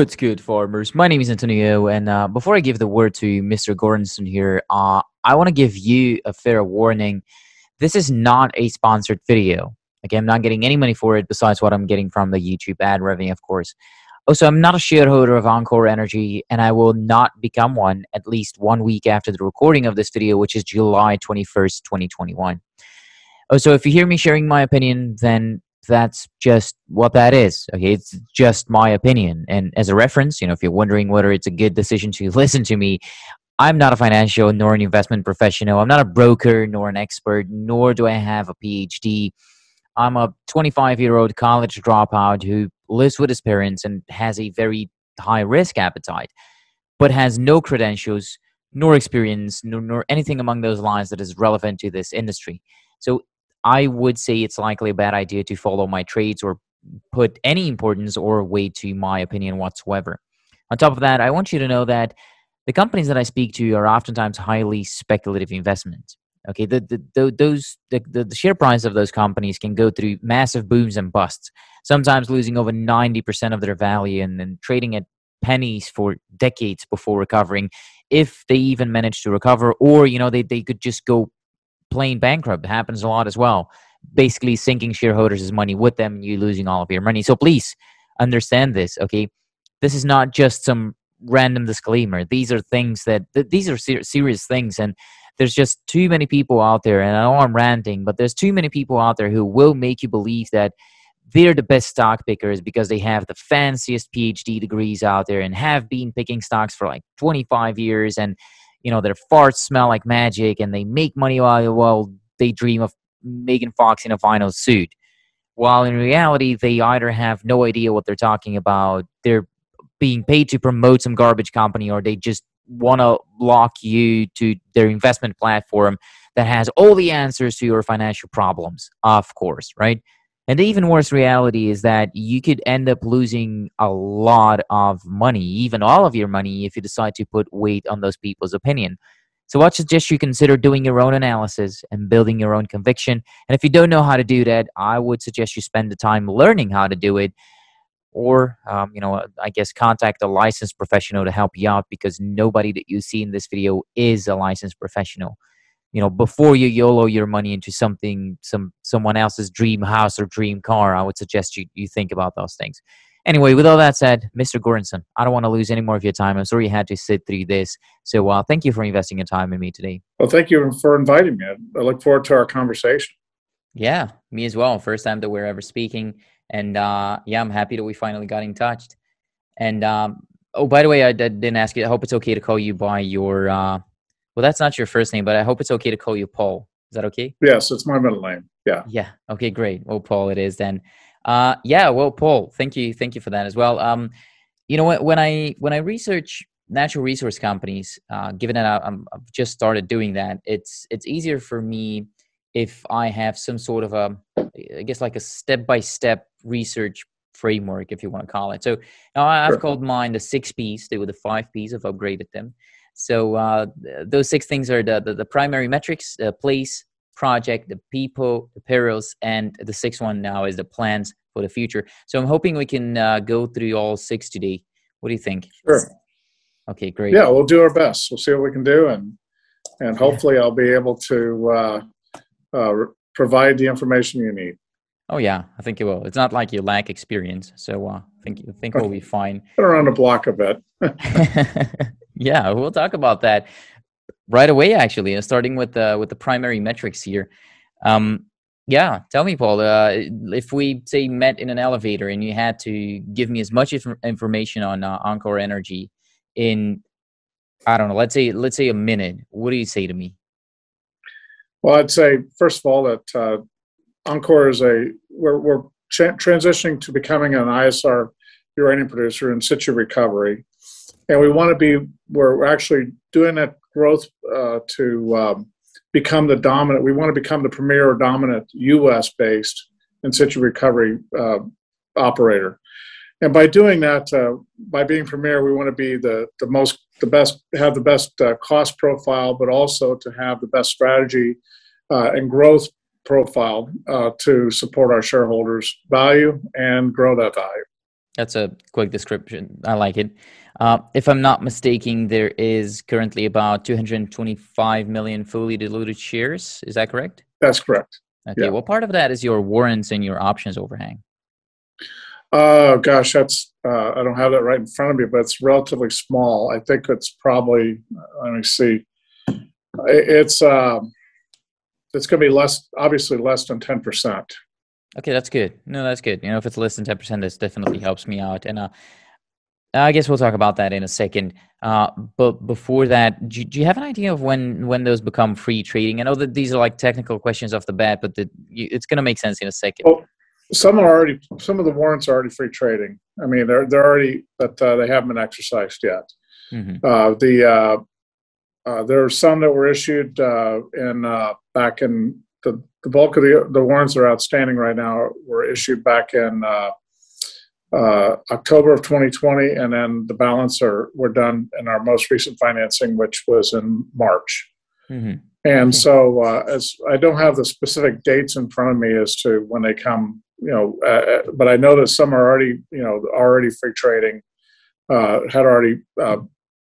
What's good, farmers? My name is Antonio, and before I give the word to Mr. Goranson here, I want to give you a fair warning. This is not a sponsored video. Okay, I'm not getting any money for it besides what I'm getting from the YouTube ad revenue, of course. Also, I'm not a shareholder of Encore Energy, and I will not become one at least 1 week after the recording of this video, which is July 21st, 2021. Also, if you hear me sharing my opinion, then that's just what that is. Okay, it's just my opinion. And as a reference, you know, if you're wondering whether it's a good decision to listen to me, I'm not a financial nor an investment professional. I'm not a broker nor an expert, nor do I have a PhD. I'm a 25-year-old college dropout who lives with his parents and has a very high risk appetite, but has no credentials, nor experience, nor anything among those lines that is relevant to this industry. So I would say it's likely a bad idea to follow my trades or put any importance or weight to my opinion whatsoever. On top of that, I want you to know that the companies that I speak to are oftentimes highly speculative investments. Okay, the share price of those companies can go through massive booms and busts, sometimes losing over 90% of their value and then trading at pennies for decades before recovering, if they even manage to recover, or, you know, they could just go plain bankrupt. It happens a lot as well. Basically sinking shareholders' money with them and you losing all of your money. So please understand this, okay? This is not just some random disclaimer. These are things that, these are serious things, and there's just too many people out there, and I know I'm ranting, but there's too many people out there who will make you believe that they're the best stock pickers because they have the fanciest PhD degrees out there and have been picking stocks for like 25 years, and you know, their farts smell like magic and they make money while they dream of Megan Fox in a vinyl suit. While in reality, they either have no idea what they're talking about, they're being paid to promote some garbage company, or they just want to lock you to their investment platform that has all the answers to your financial problems, of course, right? And the even worse reality is that you could end up losing a lot of money, even all of your money, if you decide to put weight on those people's opinion. So I suggest you consider doing your own analysis and building your own conviction. And if you don't know how to do that, I would suggest you spend the time learning how to do it, or, you know, I guess contact a licensed professional to help you out, because nobody that you see in this video is a licensed professional. You know, before you YOLO your money into something, someone else's dream house or dream car, I would suggest you think about those things. Anyway, with all that said, Mr. Goranson, I don't want to lose any more of your time. I'm sorry you had to sit through this. So thank you for investing your time in me today. Well, thank you for inviting me. I look forward to our conversation. Yeah, me as well. First time that we're ever speaking. And yeah, I'm happy that we finally got in touch. And oh, by the way, I didn't ask you. I hope it's okay to call you by your... well, that's not your first name, but I hope it's okay to call you Paul. Is that okay? Yes, it's my middle name. Yeah. Yeah. Okay, great. Well, Paul, it is then. Yeah. Well, Paul, thank you. Thank you for that as well. You know, when I research natural resource companies, given that I've just started doing that, it's easier for me if I have some sort of a, I guess, like a step-by-step research framework, if you want to call it. So now I've called mine the 6 P's. They were the 5 P's. I've upgraded them. So those 6 things are the primary metrics, the place, project, the people, the perils, and the 6th one now is the plans for the future. So I'm hoping we can go through all 6 today. What do you think? Sure. Okay, great. Yeah, we'll do our best. We'll see what we can do, and hopefully I'll be able to provide the information you need. Oh, yeah, I think you will. It's not like you lack experience, so I think we'll be fine. Put around the block a bit. Yeah, we'll talk about that right away, actually, starting with the primary metrics here. Yeah, tell me, Paul, if we, say, met in an elevator and you had to give me as much information on Encore Energy in, I don't know, let's say a minute, what do you say to me? Well, I'd say, first of all, that Encore is we're transitioning to becoming an ISR uranium producer in situ recovery. And we want to be, we're actually doing that growth to become the dominant, we want to become the premier or dominant U.S.-based in situ recovery operator. And by doing that, by being premier, we want to be the best, have the best cost profile, but also to have the best strategy and growth profile to support our shareholders' value and grow that value. That's a quick description. I like it. If I'm not mistaken, there is currently about 225 million fully diluted shares. Is that correct? That's correct. Okay. Yeah. Well, part of that is your warrants and your options overhang. Gosh, that's I don't have that right in front of me, but it's relatively small. I think it's probably, let me see, it's going to be less, obviously less than 10%. Okay, that's good. No, that's good. You know, if it's less than 10%, this definitely helps me out. And I guess we'll talk about that in a second. But before that, do you have an idea of when those become free trading? I know that these are like technical questions off the bat, but it's going to make sense in a second. Well, some of the warrants are already free trading. I mean, they're already, but they haven't been exercised yet. Mm-hmm. There are some that were issued back in the bulk of the warrants that are outstanding right now were issued back in October of 2020, and then the balance were done in our most recent financing, which was in March. Mm-hmm. And so as I don't have the specific dates in front of me as to when they come, you know, but I know that some are already, you know, free trading,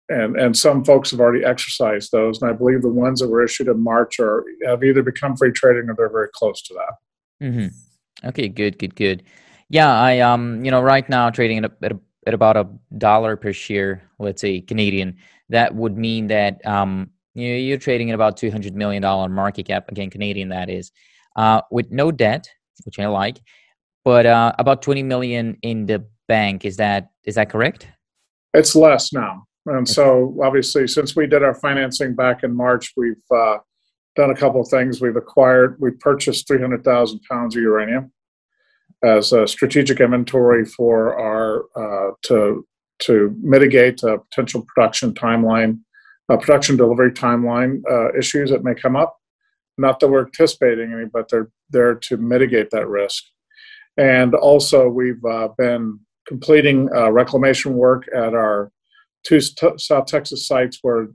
and some folks have already exercised those. And I believe the ones that were issued in March have either become free trading or they're very close to that. Mm-hmm. Okay, good. Yeah, I you know, right now trading at about $1 per share, let's say Canadian. That would mean that you're trading at about $200 million market cap, again Canadian that is, with no debt, which I like, but about 20 million in the bank. Is that correct? It's less now. And so, obviously, since we did our financing back in March, we've done a couple of things. We purchased 300,000 pounds of uranium as a strategic inventory for our to mitigate a potential production timeline, production delivery timeline issues that may come up. Not that we're anticipating any, but they're there to mitigate that risk. And also, we've been completing reclamation work at our two South Texas sites we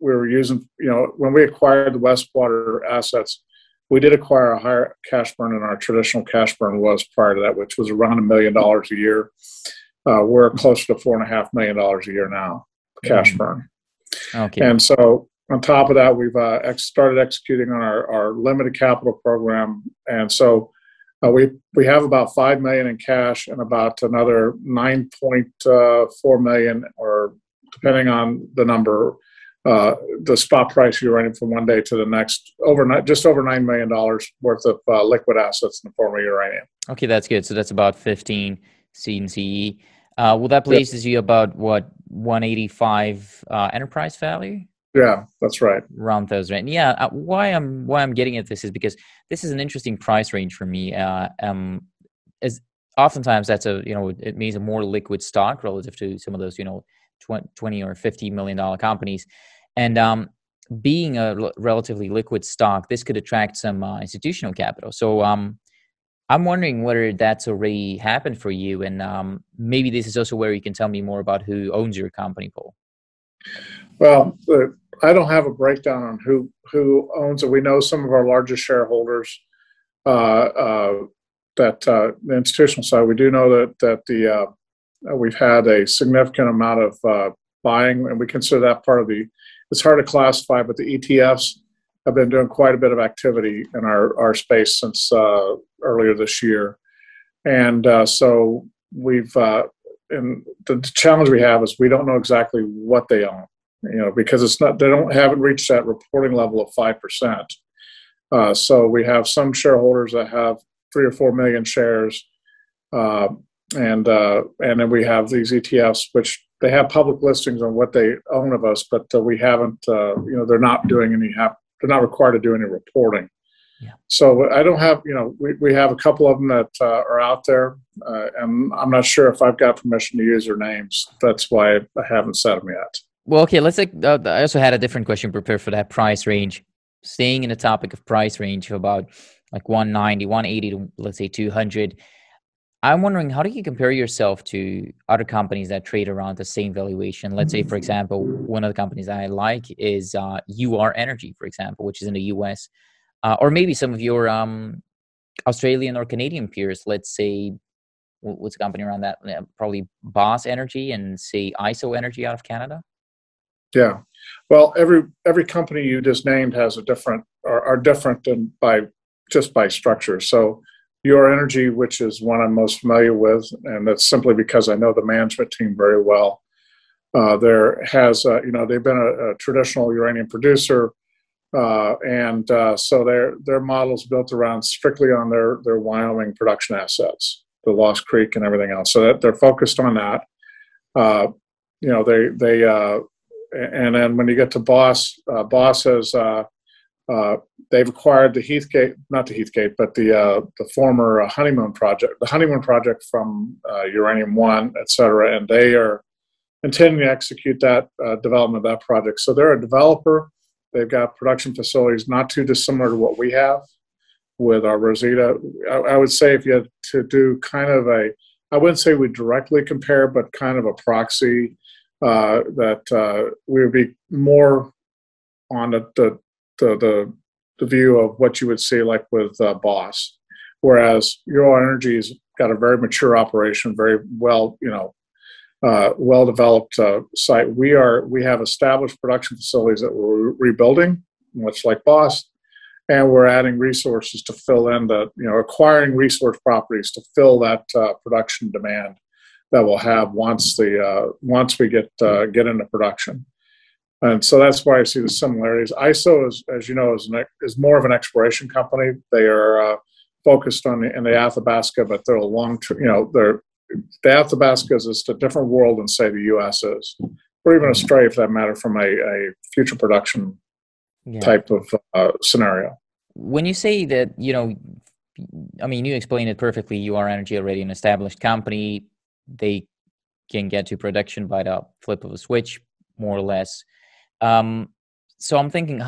were using, you know, when we acquired the Westwater assets, we did acquire a higher cash burn than our traditional cash burn was prior to that, which was around $1 million a year. We're closer to $4.5 million a year now, cash burn. Okay. And so on top of that, we've started executing on our limited capital program. And so we have about $5 million in cash and about another $9.4 million, or depending on the number, the spot price of uranium from one day to the next, overnight, just over $9 million worth of liquid assets in the form of uranium. Okay, that's good. So that's about 15 C&CE. Well, that places you about, what, 185 enterprise value? Yeah, that's right. Around those, right? Yeah. Why I'm getting at this is because this is an interesting price range for me. As oftentimes that's a, you know, it means a more liquid stock relative to some of those, you know, $20 or $50 million companies, and being a relatively liquid stock, this could attract some institutional capital. So I'm wondering whether that's already happened for you, and maybe this is also where you can tell me more about who owns your company, Paul. Well, I don't have a breakdown on who owns it. We know some of our largest shareholders the institutional side. We do know that we've had a significant amount of buying, and we consider that part of the. It's hard to classify, but the ETFs have been doing quite a bit of activity in our space since earlier this year, and so we've. And the challenge we have is we don't know exactly what they own. You know, because it's not, they haven't reached that reporting level of 5%. So we have some shareholders that have 3 or 4 million shares, and then we have these ETFs, which they have public listings on what they own of us, but we haven't. You know, they're not doing any. They're not required to do any reporting. Yeah. So I don't have. You know, we have a couple of them that are out there, and I'm not sure if I've got permission to use their names. That's why I haven't set them yet. Well, okay, let's take, I also had a different question prepared for that price range. Staying in the topic of price range of about like 190, 180 to let's say 200. I'm wondering, how do you compare yourself to other companies that trade around the same valuation? Let's say, for example, one of the companies I like is UR Energy, for example, which is in the US, or maybe some of your Australian or Canadian peers, let's say what's a company around that? Probably Boss Energy and see ISO Energy out of Canada. Yeah, well, every company you just named has a different, are different than by structure. So UR Energy, which is one I'm most familiar with, and that's simply because I know the management team very well. There has, you know, they've been a traditional uranium producer, and so their model's built around strictly on their Wyoming production assets, the Lost Creek and everything else. So that they're focused on that. You know, and then when you get to Boss, Boss has they've acquired the Heathgate, not the Heathgate, but the former Honeymoon project, the Honeymoon project from Uranium One, et cetera, and they are intending to execute that development of that project. So they're a developer. They've got production facilities not too dissimilar to what we have with our Rosita. I would say if you had to do kind of a, I wouldn't say we directly compare, but kind of a proxy that we would be more on the view of what you would see like with Boss, whereas UR Energy's got a very mature operation, very well, you know, well-developed site. We have established production facilities that we're rebuilding, much like Boss, and we're adding resources to fill in the, you know, acquiring resource properties to fill that production demand that we'll have once the once we get into production. And so that's why I see the similarities. ISO, as you know, is more of an exploration company. They are focused on in the Athabasca, but they're a long, you know, the Athabasca is just a different world than say the U.S. is, or even Australia, for that matter, from a future production type of scenario. When you say that, you know, I mean, you explained it perfectly. UR Energy already an established company. They can get to production by the flip of a switch, more or less. So I'm thinking,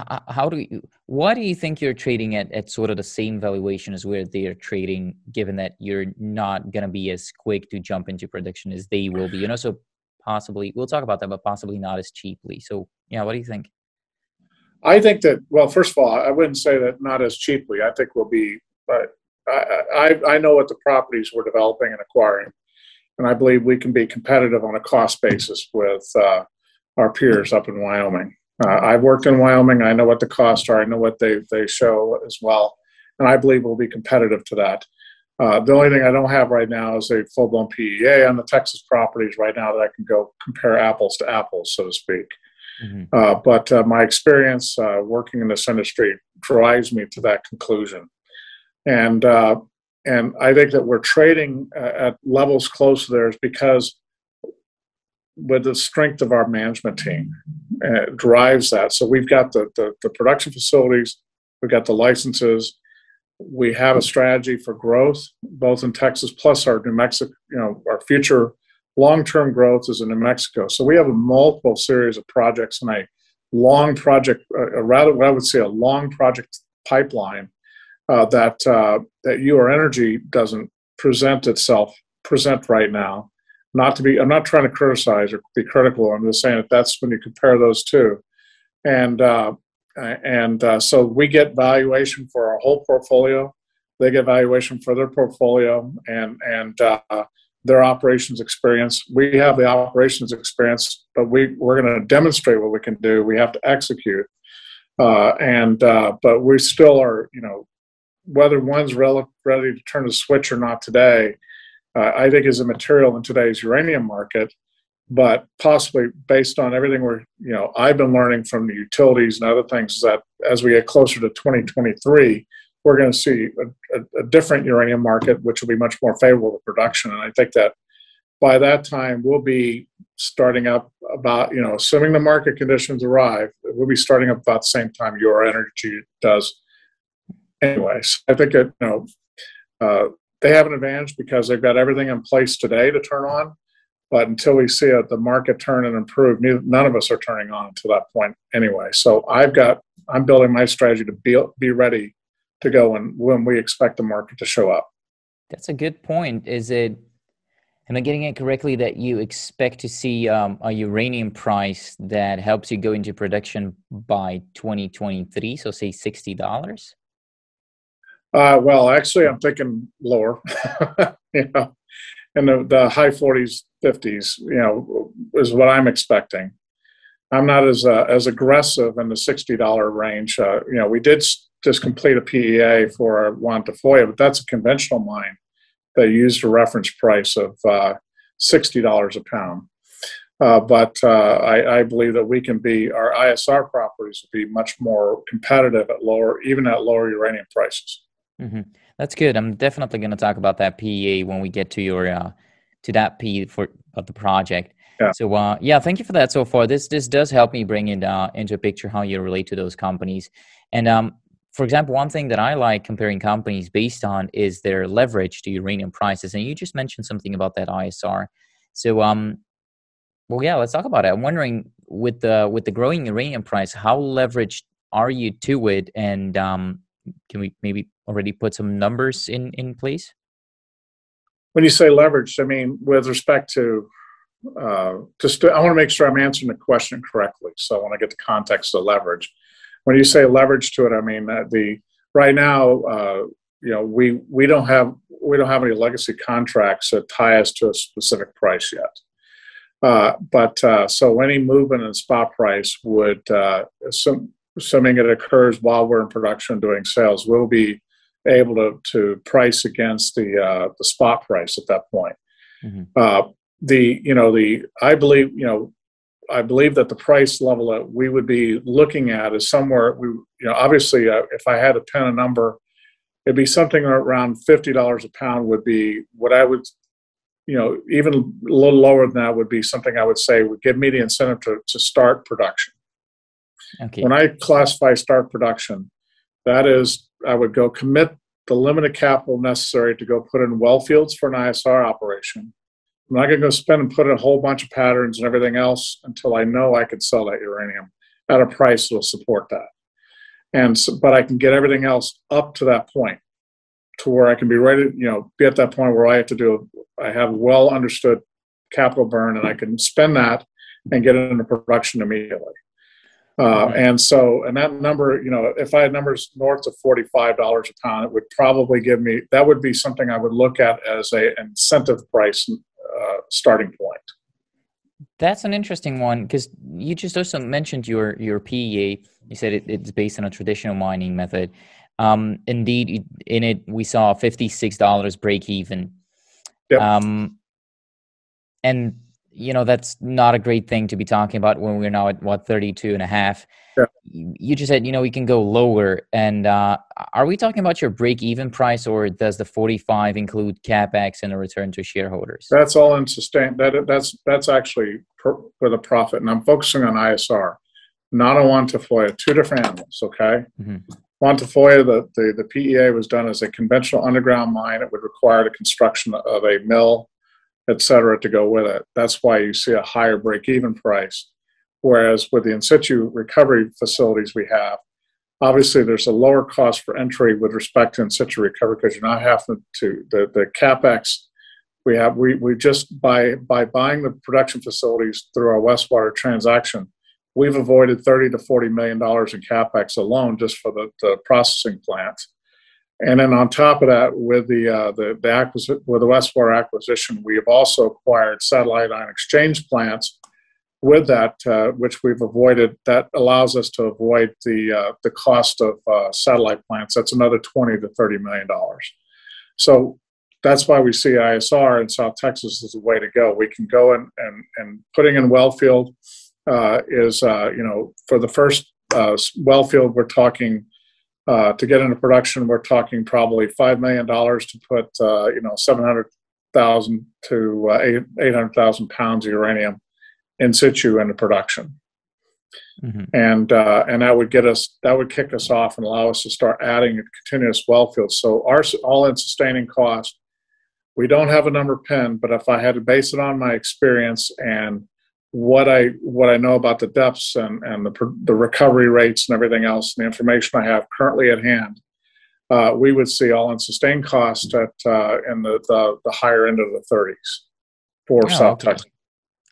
why do you think you're trading at sort of the same valuation as where they are trading, given that you're not going to be as quick to jump into production as they will be, you know, so possibly, we'll talk about that, but possibly not as cheaply. So yeah, what do you think? I think that, well, first of all, I wouldn't say that not as cheaply. I think we'll be, but I know what the properties we're developing and acquiring, and I believe we can be competitive on a cost basis with, our peers up in Wyoming. I've worked in Wyoming. I know what the costs are. I know what they show as well. And I believe we'll be competitive to that. The only thing I don't have right now is a full-blown PEA on the Texas properties right now that I can go compare apples to apples, so to speak. Mm-hmm. But my experience working in this industry drives me to that conclusion. And I think that we're trading at levels close to theirs because with the strength of our management team drives that. So we've got the production facilities, we've got the licenses, we have a strategy for growth, both in Texas, plus our New Mexico, you know, our future long-term growth is in New Mexico. So we have a multiple series of projects and a long project, rather what I would say a long project pipeline that UR Energy doesn't present right now. Not to be, I'm not trying to criticize or be critical. I'm just saying that that's when you compare those two, and so we get valuation for our whole portfolio. They get valuation for their portfolio and their operations experience. We have the operations experience, but we're going to demonstrate what we can do. We have to execute, but we still are, you know, whether one's ready to turn the switch or not today, I think is immaterial in today's uranium market, but possibly based on everything you know, I've been learning from the utilities and other things that as we get closer to 2023, we're going to see a different uranium market, which will be much more favorable to production. And I think that by that time, we'll be starting up about, you know, assuming the market conditions arrive, we'll be starting up about the same time UR Energy does anyway. So I think that, you know, they have an advantage because they've got everything in place today to turn on, but until we see the market turn and improve, none of us are turning on until that point anyway. So I'm building my strategy to be ready to go when we expect the market to show up. That's a good point. Am I getting it correctly that you expect to see a uranium price that helps you go into production by 2023? So say $60? Well, actually, I'm thinking lower. You know, in the high 40s, 50s, you know, is what I'm expecting. I'm not as as aggressive in the $60 range. You know, we did just complete a PEA for Juan Tafoya, but that's a conventional mine. They used a reference price of $60 a pound. But I believe that we can be, our ISR properties will be much more competitive at lower, even at lower uranium prices. Mm-hmm. That's good. I'm definitely going to talk about that PEA when we get to your, to that P for of the project. Yeah. So, yeah, thank you for that so far. This does help me bring it into a picture how you relate to those companies. And, for example, one thing that I like comparing companies based on is their leverage to uranium prices. And you just mentioned something about that ISR. So, well, yeah, let's talk about it. I'm wondering with the growing uranium price, how leveraged are you to it? And can we maybe already put some numbers in place? When you say leveraged, I mean, with respect to, I want to make sure I'm answering the question correctly. So I want to get the context of leverage. When you say leverage to it, I mean, right now, you know, we don't have any legacy contracts that tie us to a specific price yet. So any movement in spot price would, assuming it occurs while we're in production doing sales, we'll be able to price against the spot price at that point. Mm-hmm. I believe that the price level that we would be looking at is somewhere, obviously, if I had to pin a number, it'd be something around $50 a pound would be what I would, you know, even a little lower than that would be something I would say would give me the incentive to start production. Okay. When I classify start production, that is, I would go commit the limited capital necessary to go put in well fields for an ISR operation. I'm not going to go spend and put in a whole bunch of patterns and everything else until I know I can sell that uranium at a price that will support that. And so, but I can get everything else up to that point, to where I can be ready, you know, be at that point where I have to do, I have well understood capital burn, and I can spend that and get it into production immediately. And that number, you know, if I had numbers north of $45 a pound, it would probably give me, that would be something I would look at as an incentive price starting point. That's an interesting one, because you just also mentioned your PEA. You said it's based on a traditional mining method. Indeed, in it, we saw $56 break even. Yep. And you know, that's not a great thing to be talking about when we're now at what, 32.5. Yep. You just said, you know, we can go lower. And, are we talking about your break even price, or does the 45 include CapEx and a return to shareholders? That's all in sustain. That's actually with a profit. And I'm focusing on ISR, not on Juan Tafoya, two different animals. Okay. Mm-hmm. Juan Tafoya, the PEA was done as a conventional underground mine. It would require the construction of a mill, et cetera, to go with it. That's why you see a higher break-even price. Whereas with the in-situ recovery facilities we have, obviously there's a lower cost for entry with respect to in-situ recovery, because you're not having to, the CapEx we have, we just, by buying the production facilities through our Westwater transaction, we've avoided $30 to $40 million in CapEx alone just for the processing plant. And then on top of that, with the Westwater acquisition, we have also acquired satellite ion exchange plants with that, which we've avoided. That allows us to avoid the cost of satellite plants. That's another $20 to $30 million. So that's why we see ISR in South Texas as the way to go. We can go in and putting in wellfield. For the first well field, we're talking to get into production, we're talking probably $5 million to put, 700,000 to 800,000 pounds of uranium in situ into production. Mm-hmm. And that would kick us off and allow us to start adding a continuous well field. So our all-in sustaining cost, we don't have a number pinned, but if I had to base it on my experience and what I know about the depths and the recovery rates and everything else, and the information I have currently at hand, we would see all-in sustained cost at in the higher end of the 30s for South Texas.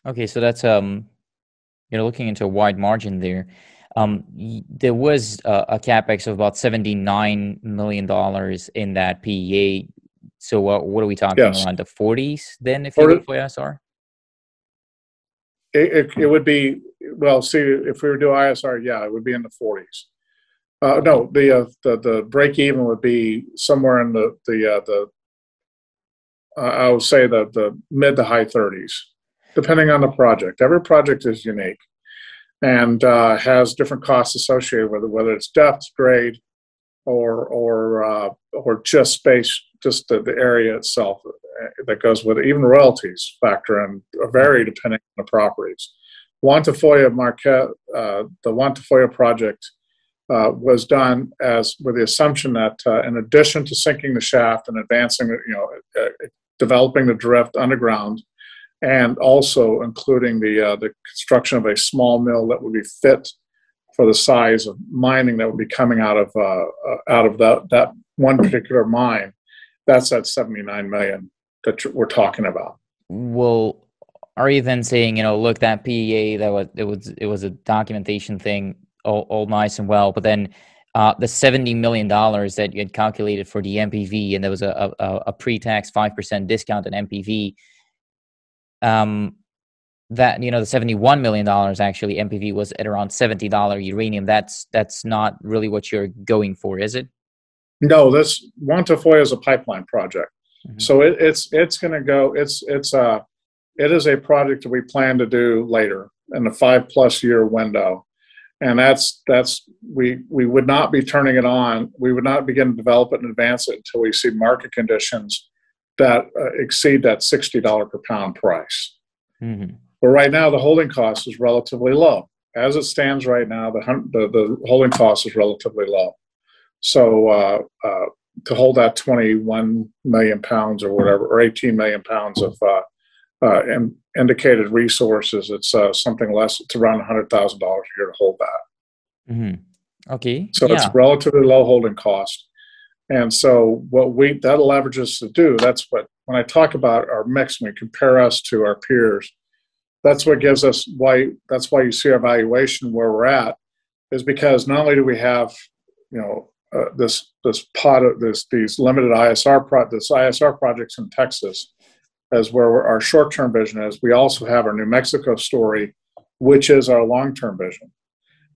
Okay, so that's you're looking into a wide margin there. There was a CapEx of about $79 million in that PEA. So what are we talking around the 40s then, if you look for ISR? It would be, well, see, if we were doing ISR, yeah, it would be in the 40s. No, the break even would be somewhere in I would say the mid to high 30s, depending on the project. Every project is unique and has different costs associated with it, whether it's depth, grade, or just space, just the area itself that goes with it. Even royalties factor in, vary depending on the properties. Juan Tafoya Marquez, the Juan Tafoya project was done with the assumption that in addition to sinking the shaft and advancing, developing the drift underground, and also including the construction of a small mill that would be fit for the size of mining that would be coming out of that one particular mine, that's that $79 million that we're talking about. Well, are you then saying, look, that PEA it was a documentation thing? All nice and well, but then the $70 million that you had calculated for the NPV, and there was a pre-tax 5% discount in NPV. That the $71 million actually NPV was at around $70 uranium. That's not really what you're going for, is it? No, this Juan Tafoya is a pipeline project, so it's going to go. It is a project that we plan to do later in the 5+ year window. And we would not be turning it on. We would not begin to develop it and advance it until we see market conditions that exceed that $60 per pound price. But right now, the holding cost is relatively low. As it stands right now, the holding cost is relatively low. So to hold that 21 million pounds or whatever, or 18 million pounds of indicated resources, it's something less. It's around $100,000 a year to hold that. Okay. So it's relatively low holding cost, and so that allows us to do. That's what, when I talk about our mix, when we compare us to our peers, that's what gives us why. That's why you see our valuation where we're at, is because not only do we have this pot of these limited ISR projects in Texas, as where our short-term vision is, we also have our New Mexico story, which is our long-term vision.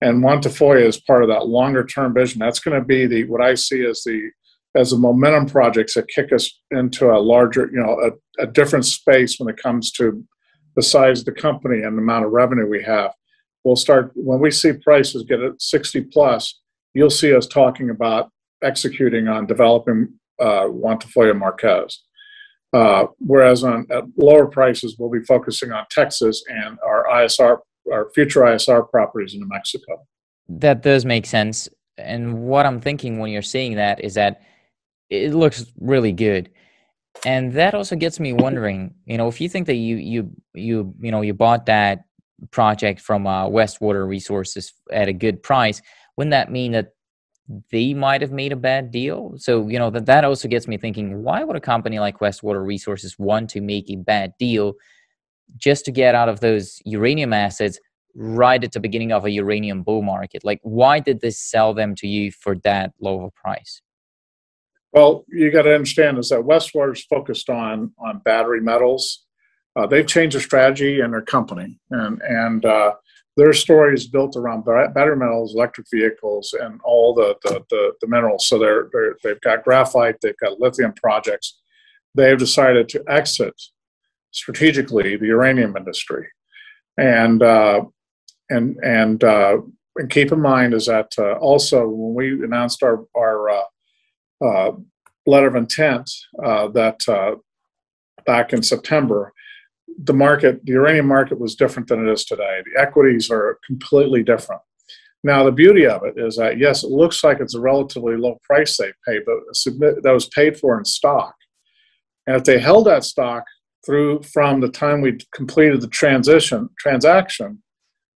And Juan Tafoya is part of that longer-term vision. That's going to be what I see as the momentum projects that kick us into a larger, a different space when it comes to the size of the company and the amount of revenue we have. We'll start, when we see prices get at 60+, you'll see us talking about executing on developing Juan Tafoya Marquez. Whereas at lower prices, we'll be focusing on Texas and our future ISR properties in New Mexico. That does make sense. And what I'm thinking when you're saying that is that it looks really good. And that also gets me wondering, if you think that you bought that project from Westwater Resources at a good price, wouldn't that mean that they might have made a bad deal? So, that also gets me thinking, why would a company like Westwater Resources want to make a bad deal just to get out of those uranium assets right at the beginning of a uranium bull market? Like, why did they sell them to you for that low of a price? Well, you got to understand is that Westwater's focused on battery metals. They've changed their strategy and their company. And their story is built around battery metals, electric vehicles, and all the minerals. So they've got graphite, they've got lithium projects. They've decided to exit strategically the uranium industry, and keep in mind is that also when we announced our letter of intent that back in September. The uranium market was different than it is today. The equities are completely different. Now, the beauty of it is that, yes, it looks like it's a relatively low price they paid, but that was paid for in stock. And if they held that stock from the time we completed the transaction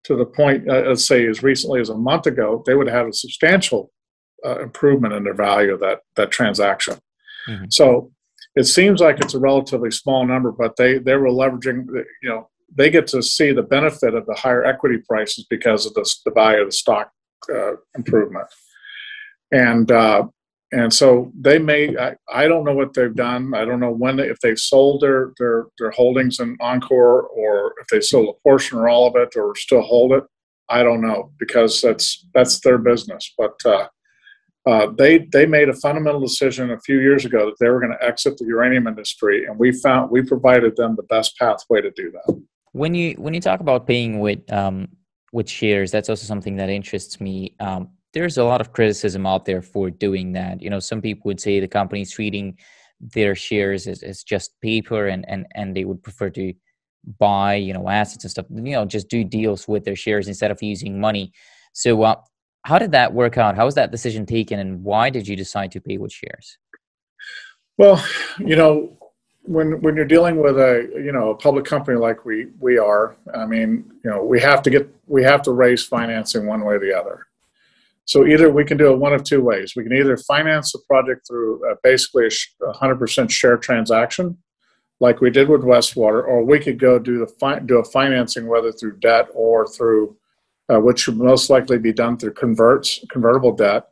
to the point, let's say as recently as a month ago, they would have a substantial improvement in the value of that transaction. So it seems like it's a relatively small number, but they were leveraging, they get to see the benefit of the higher equity prices because of the value of the stock improvement. And And so they may, I don't know what they've done. I don't know when, if they've sold their holdings in Encore, or if they sold a portion or all of it, or still hold it. I don't know, because that's their business. But they made a fundamental decision a few years ago that they were going to exit the uranium industry, and we provided them the best pathway to do that. When you talk about paying with shares, that's also something that interests me. There's a lot of criticism out there for doing that. You know, some people would say the company's treating their shares as just paper, and they would prefer to buy, you know, assets and stuff, you know, just do deals with their shares instead of using money. So how did that work out? How was that decision taken, and why did you decide to pay with shares? Well, you know, when you're dealing with a public company like we are, I mean, you know, we have to raise financing one way or the other. So either we can do it one of two ways. We can either finance the project through basically a 100% share transaction, like we did with Westwater, or we could go do a financing, whether through debt or through, which would most likely be done through convertible debt,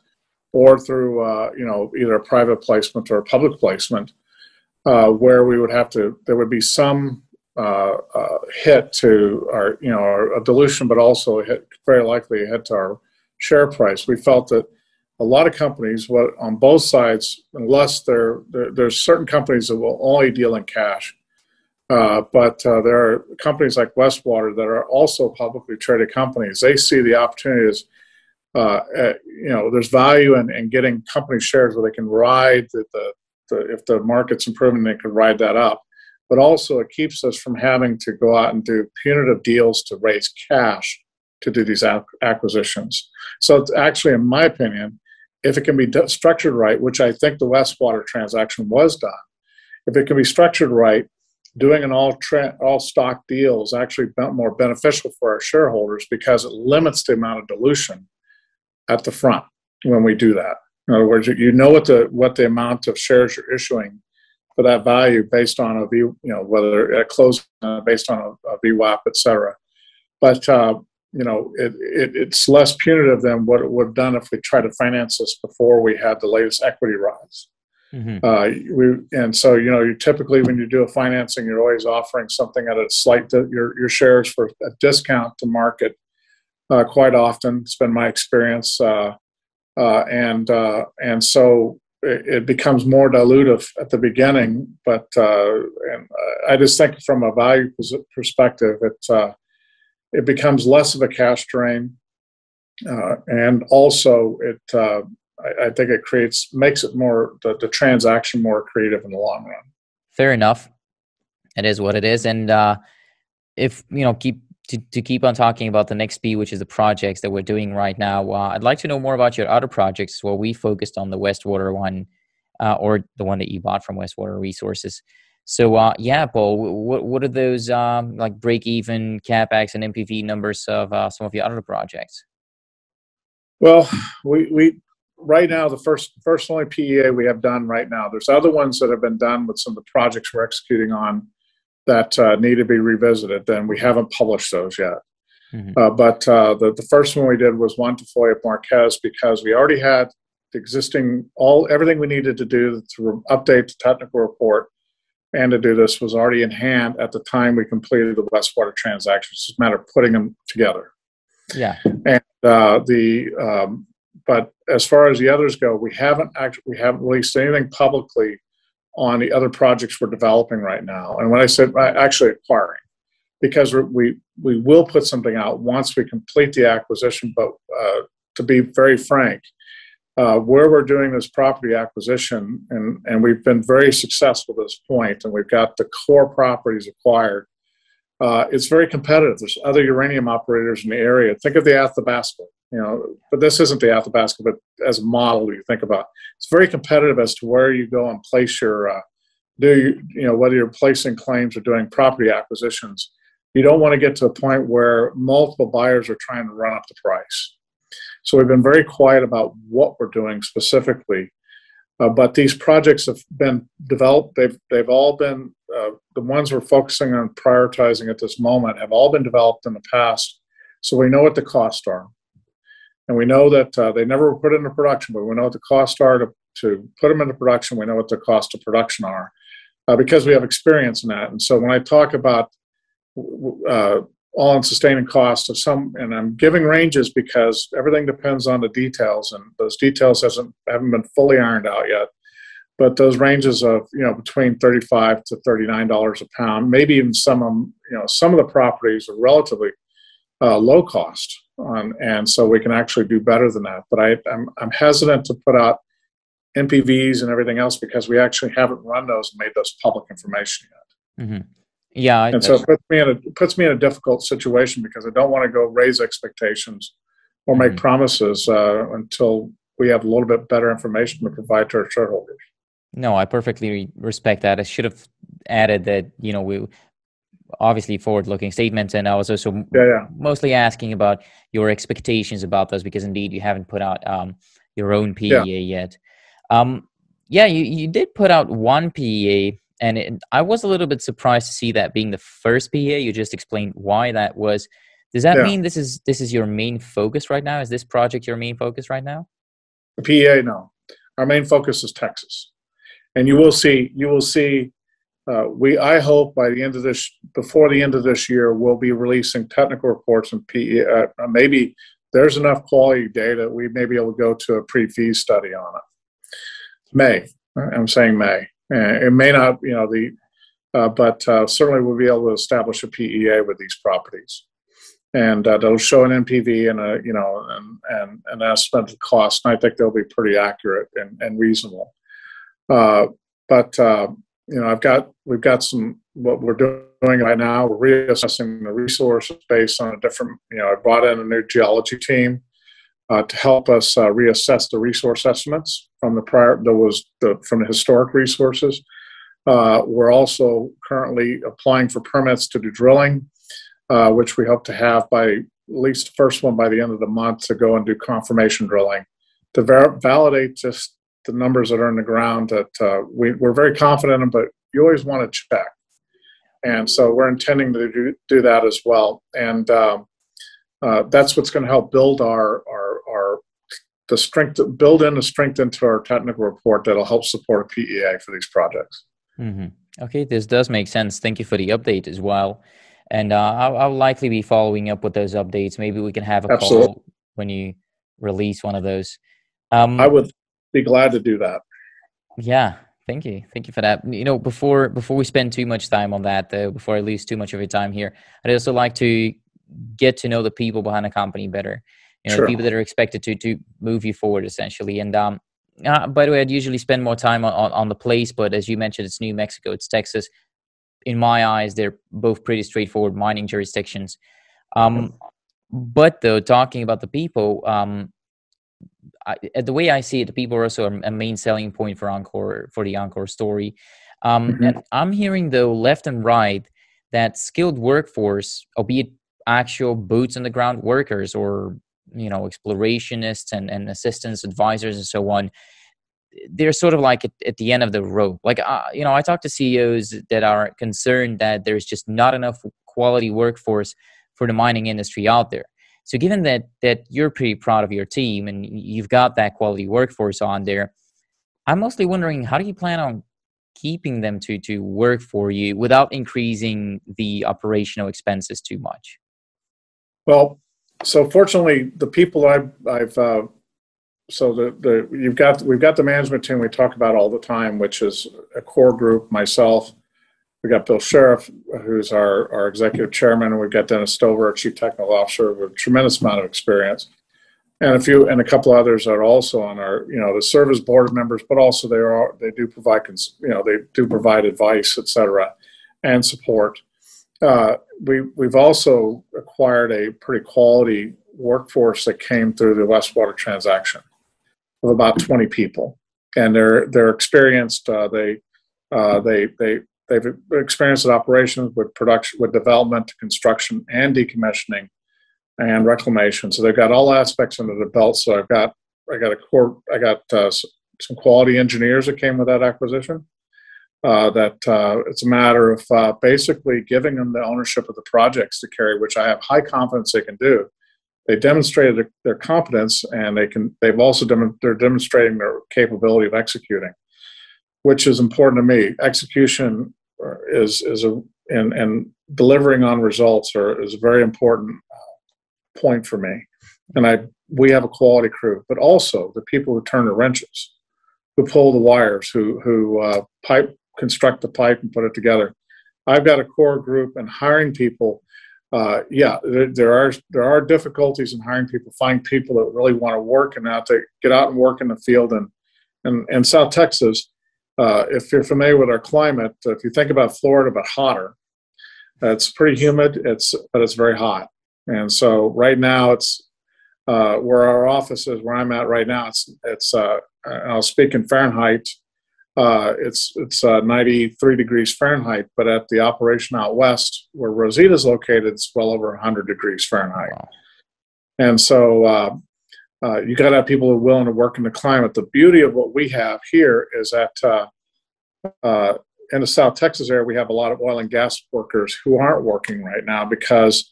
or through either a private placement or a public placement, where we would have to, there would be some hit to our, you know, our dilution, but also very likely a hit to our share price. We felt that a lot of companies, on both sides, unless there's certain companies that will only deal in cash, but there are companies like Westwater that are also publicly traded companies. They see the opportunities. There's value in getting company shares where they can ride if the market's improving, they can ride that up. But also, it keeps us from having to go out and do punitive deals to raise cash to do these acquisitions. So it's actually, in my opinion, if it can be structured right, which I think the Westwater transaction was done, if it can be structured right, doing an all stock deal is actually more beneficial for our shareholders, because it limits the amount of dilution at the front when we do that. In other words, you know what the amount of shares you're issuing for that value based on whether it closed based on a VWAP, et cetera. But it's less punitive than what it would have done if we tried to finance this before we had the latest equity rise. Mm-hmm. You typically, when you do a financing, you're always offering something at a slight your shares for a discount to market. Quite often, it's been my experience, and so it becomes more dilutive at the beginning. But I just think from a value perspective, it becomes less of a cash drain, and also I think it makes it more, the transaction more creative in the long run. Fair enough. It is what it is. And keep on talking about the next P, which is the projects that we're doing right now, I'd like to know more about your other projects. Well, we focused on the Westwater one, or the one that you bought from Westwater Resources. So Paul, what are those like break-even CapEx and NPV numbers of some of your other projects? Well, we right now, the first only PEA we have done right now. There's other ones that have been done with some of the projects we're executing on that need to be revisited. Then we haven't published those yet. Mm-hmm. But the first one we did was Juan Tafoya at Marquez, because we already had the existing everything we needed to do to update the technical report and to do this was already in hand at the time we completed the Westwater transaction. It's just a matter of putting them together. Yeah. And but as far as the others go, we haven't released anything publicly on the other projects we're developing right now. And when I said actually acquiring, because we will put something out once we complete the acquisition. But to be very frank, where we're doing this property acquisition, and we've been very successful to this point, and we've got the core properties acquired, it's very competitive. There's other uranium operators in the area. Think of the Athabasca, but this isn't the Athabasca, but as a model you think about. It's very competitive as to where you go and place your, whether you're placing claims or doing property acquisitions. You don't want to get to a point where multiple buyers are trying to run up the price. So we've been very quiet about what we're doing specifically, but these projects have been developed. They've all been, the ones we're focusing on prioritizing at this moment have all been developed in the past. So we know what the costs are, and we know that they never were put into production, but we know what the costs are to to put them into production. We know what their cost of production are because we have experience in that. And so when I talk about all-in sustaining cost of some, and I'm giving ranges because everything depends on the details, and those details haven't been fully ironed out yet. But those ranges of, you know, between $35 to $39 a pound, maybe even some of them, you know, some of the properties are relatively low cost, and so we can actually do better than that. But I'm hesitant to put out NPVs and everything else because we actually haven't run those and made those public information yet. Mm-hmm. Yeah, and so it puts me in a difficult situation because I don't want to go raise expectations or make promises until we have a little bit better information to provide to our shareholders. No, I perfectly respect that. I should have added that, you know, we obviously forward-looking statements, and I was also mostly asking about your expectations about those because indeed you haven't put out your own PEA yet. You did put out one PEA, and I was a little bit surprised to see that being the first PEA. You just explained why that was. Does that mean this is your main focus right now? Is this project your main focus right now? The PEA, no. Our main focus is Texas. And you will see. I hope by the end of this, before the end of this year, we'll be releasing technical reports and PEA. Maybe there's enough quality data we may be able to go to a pre-fee study on it. I'm saying May. It may not, you know, but certainly we'll be able to establish a PEA with these properties, and they'll show an NPV and and an estimate of cost. And I think they'll be pretty accurate and reasonable. You know, we've got some, what we're doing right now, we're reassessing the resources based on a different, you know, I brought in a new geology team to help us reassess the resource estimates from the historic resources. We're also currently applying for permits to do drilling, which we hope to have by at least the first one by the end of the month to go and do confirmation drilling to validate just the numbers that are in the ground that we're very confident in, but you always want to check. And so we're intending to do that as well. And that's what's going to help build the strength into our technical report that'll help support a PEA for these projects. Mm-hmm. Okay, this does make sense. Thank you for the update as well. And I'll likely be following up with those updates. Maybe we can have a call when you release one of those. I would be glad to do that. Yeah, thank you for that. You know, before we spend too much time on that, though, before I lose too much of your time here, I'd also like to get to know the people behind the company better. You know, the people that are expected to move you forward, essentially. And by the way, I'd usually spend more time on the place, but as you mentioned, it's New Mexico, it's Texas. In my eyes, they're both pretty straightforward mining jurisdictions. But though, talking about the people, the way I see it, the people are also a main selling point for the Encore story. And I'm hearing, though, left and right, that skilled workforce, albeit actual boots on the ground workers or, you know, explorationists and assistants, advisors, and so on, they're sort of like at the end of the rope. Like, you know, I talk to CEOs that are concerned that there's just not enough quality workforce for the mining industry out there. So given that you're pretty proud of your team and you've got that quality workforce on there, I'm mostly wondering, how do you plan on keeping them to work for you without increasing the operational expenses too much? Well, so fortunately, the people we've got the management team we talk about all the time, which is a core group, myself. We've got Bill Sheriff, who's our executive chairman, and we've got Dennis Stover, our chief technical officer, with a tremendous amount of experience, and a couple others are also on our, you know, the service board members, but also they do provide advice, etc., and support. We've also acquired a pretty quality workforce that came through the Westwater transaction of about 20 people, and they're experienced. They've experienced operations with production, with development, construction, and decommissioning, and reclamation. So they've got all aspects under the belt. So I got some quality engineers that came with that acquisition. It's a matter of basically giving them the ownership of the projects to carry, which I have high confidence they can do. They demonstrated their competence, and they can. They've also they're demonstrating their capability of executing, which is important to me. Execution and delivering on results is a very important point for me. And we have a quality crew, but also the people who turn the wrenches, who pull the wires, who construct the pipe and put it together. I've got a core group, and hiring people. There are difficulties in hiring people. Find people that really want to work and out to get out and work in the field. And South Texas, if you're familiar with our climate, if you think about Florida but hotter, it's pretty humid. But it's very hot. And so right now it's where our office is, where I'm at right now. It's I'll speak in Fahrenheit. It's 93 degrees Fahrenheit, but at the operation out west where Rosita's located, it's well over 100 degrees Fahrenheit. Wow. And so you got to have people who are willing to work in the climate. The beauty of what we have here is that in the South Texas area, we have a lot of oil and gas workers who aren't working right now because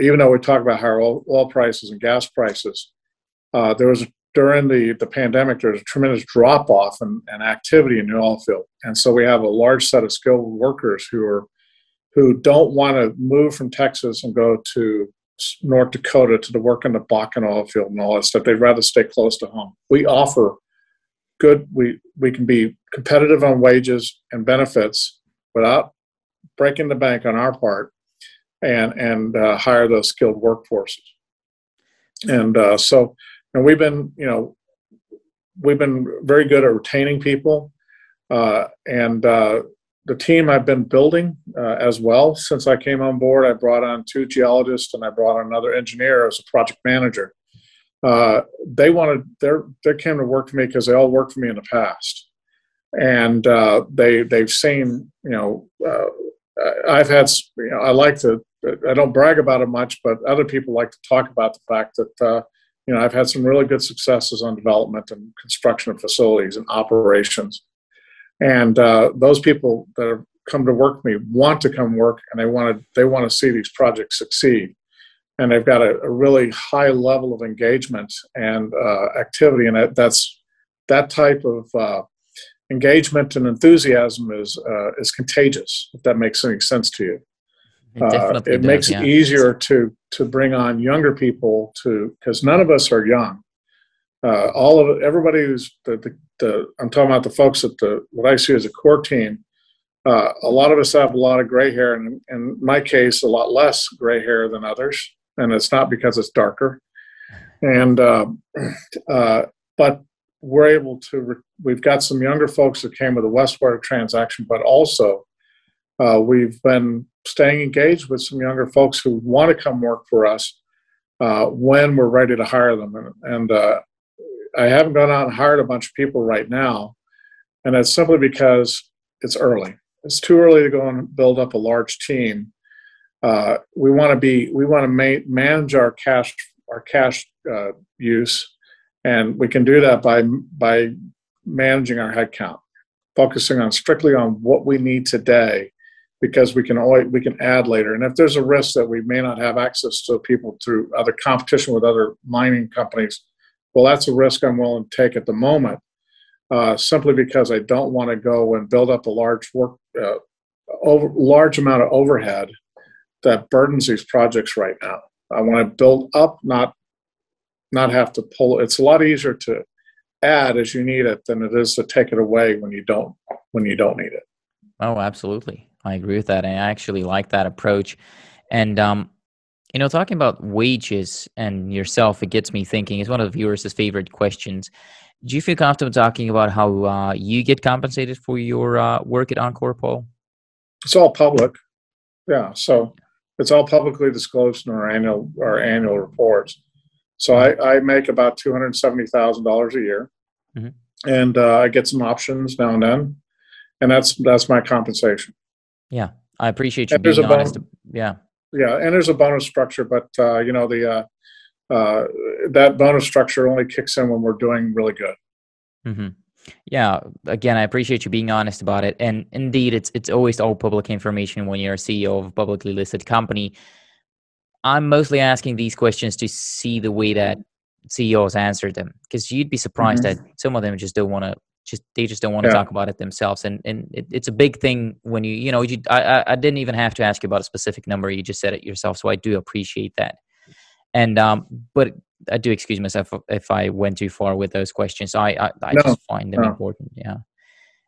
even though we talk about higher oil prices and gas prices, during the pandemic, there's a tremendous drop-off in activity in the oil field. And so we have a large set of skilled workers who don't want to move from Texas and go to North Dakota to work in the Bakken oil field and all that stuff. They'd rather stay close to home. We offer good, we can be competitive on wages and benefits without breaking the bank on our part and hire those skilled workforces. And we've been, very good at retaining people, and the team I've been building as well. Since I came on board, I brought on 2 geologists and I brought on another engineer as a project manager. They came to work for me because they all worked for me in the past, and they've seen, I've had, I like to, I don't brag about it much, but other people like to talk about the fact that. I've had some really good successes on development and construction of facilities and operations. And those people that have come to work with me want to come work, and they want to see these projects succeed. And they've got a really high level of engagement and activity, and that type of engagement and enthusiasm is contagious, if that makes any sense to you. It makes it easier to bring on younger people because none of us are young. Everybody who's I'm talking about the folks at what I see as a core team. A lot of us have a lot of gray hair, and in my case, a lot less gray hair than others. And it's not because it's darker. And but we're able to. We've got some younger folks that came with the Westwater transaction, but also we've been staying engaged with some younger folks who want to come work for us when we're ready to hire them. And I haven't gone out and hired a bunch of people right now, and that's simply because it's early. It's too early to go and build up a large team. We want to manage our cash use, and we can do that by managing our headcount, focusing on strictly on what we need today, because we can add later. And if there's a risk that we may not have access to people through other competition with other mining companies, well, that's a risk I'm willing to take at the moment, simply because I don't want to go and build up a large amount of overhead that burdens these projects right now. I want to build up, not have to pull. It's a lot easier to add as you need it than it is to take it away when you don't need it. Oh, absolutely. I agree with that, and I actually like that approach. And, talking about wages and yourself, it gets me thinking. It's one of the viewers' favorite questions. Do you feel comfortable talking about how you get compensated for your work at Encore, Paul? It's all public. Yeah, so it's all publicly disclosed in our annual reports. So I make about $270,000 a year, mm-hmm. and I get some options now and then, and that's my compensation. Yeah, I appreciate you being honest. Yeah, and there's a bonus structure, but that bonus structure only kicks in when we're doing really good. Mm-hmm. Yeah, again, I appreciate you being honest about it. And indeed, it's always all public information when you're a CEO of a publicly listed company. I'm mostly asking these questions to see the way that CEOs answer them, because you'd be surprised that some of them just don't want to. They just don't want to talk about it themselves, and it's a big thing when I didn't even have to ask you about a specific number. You just said it yourself, so I do appreciate that. And but I do excuse myself if I went too far with those questions. I just find them important. Yeah.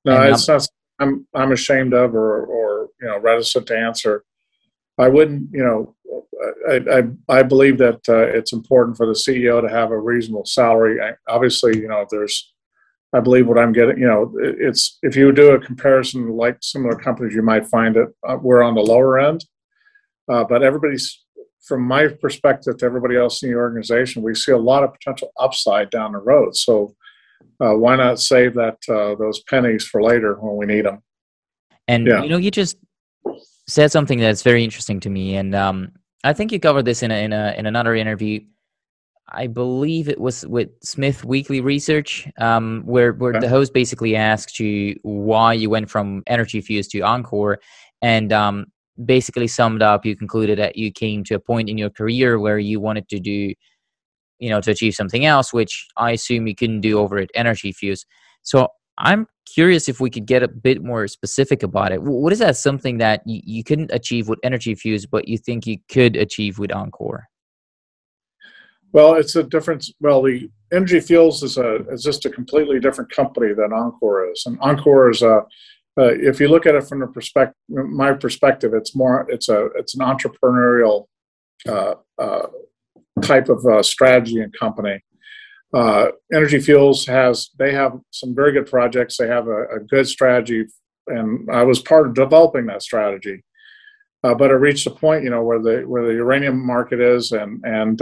No, and it's not. I'm ashamed of or reticent to answer. I wouldn't, I believe that it's important for the CEO to have a reasonable salary. Obviously, I believe what I'm getting, it's, if you do a comparison like similar companies, you might find that we're on the lower end. But everybody's, from my perspective to everybody else in the organization, we see a lot of potential upside down the road. So why not save that those pennies for later when we need them? And, you just said something that's very interesting to me. And I think you covered this in another interview. I believe it was with Smith Weekly Research, where the host basically asked you why you went from Energy Fuels to Encore, and basically summed up, you concluded that you came to a point in your career where you wanted to do, to achieve something else, which I assume you couldn't do over at Energy Fuels. So I'm curious if we could get a bit more specific about it. What is that something that you couldn't achieve with Energy Fuels, but you think you could achieve with Encore? Well, it's a difference. Well, the Energy Fuels is just a completely different company than Encore is, and Encore is a. If you look at it from the perspective, my perspective, it's more. It's an entrepreneurial type of strategy and company. Energy Fuels have some very good projects. They have a good strategy, and I was part of developing that strategy. But it reached a point, where the uranium market is, and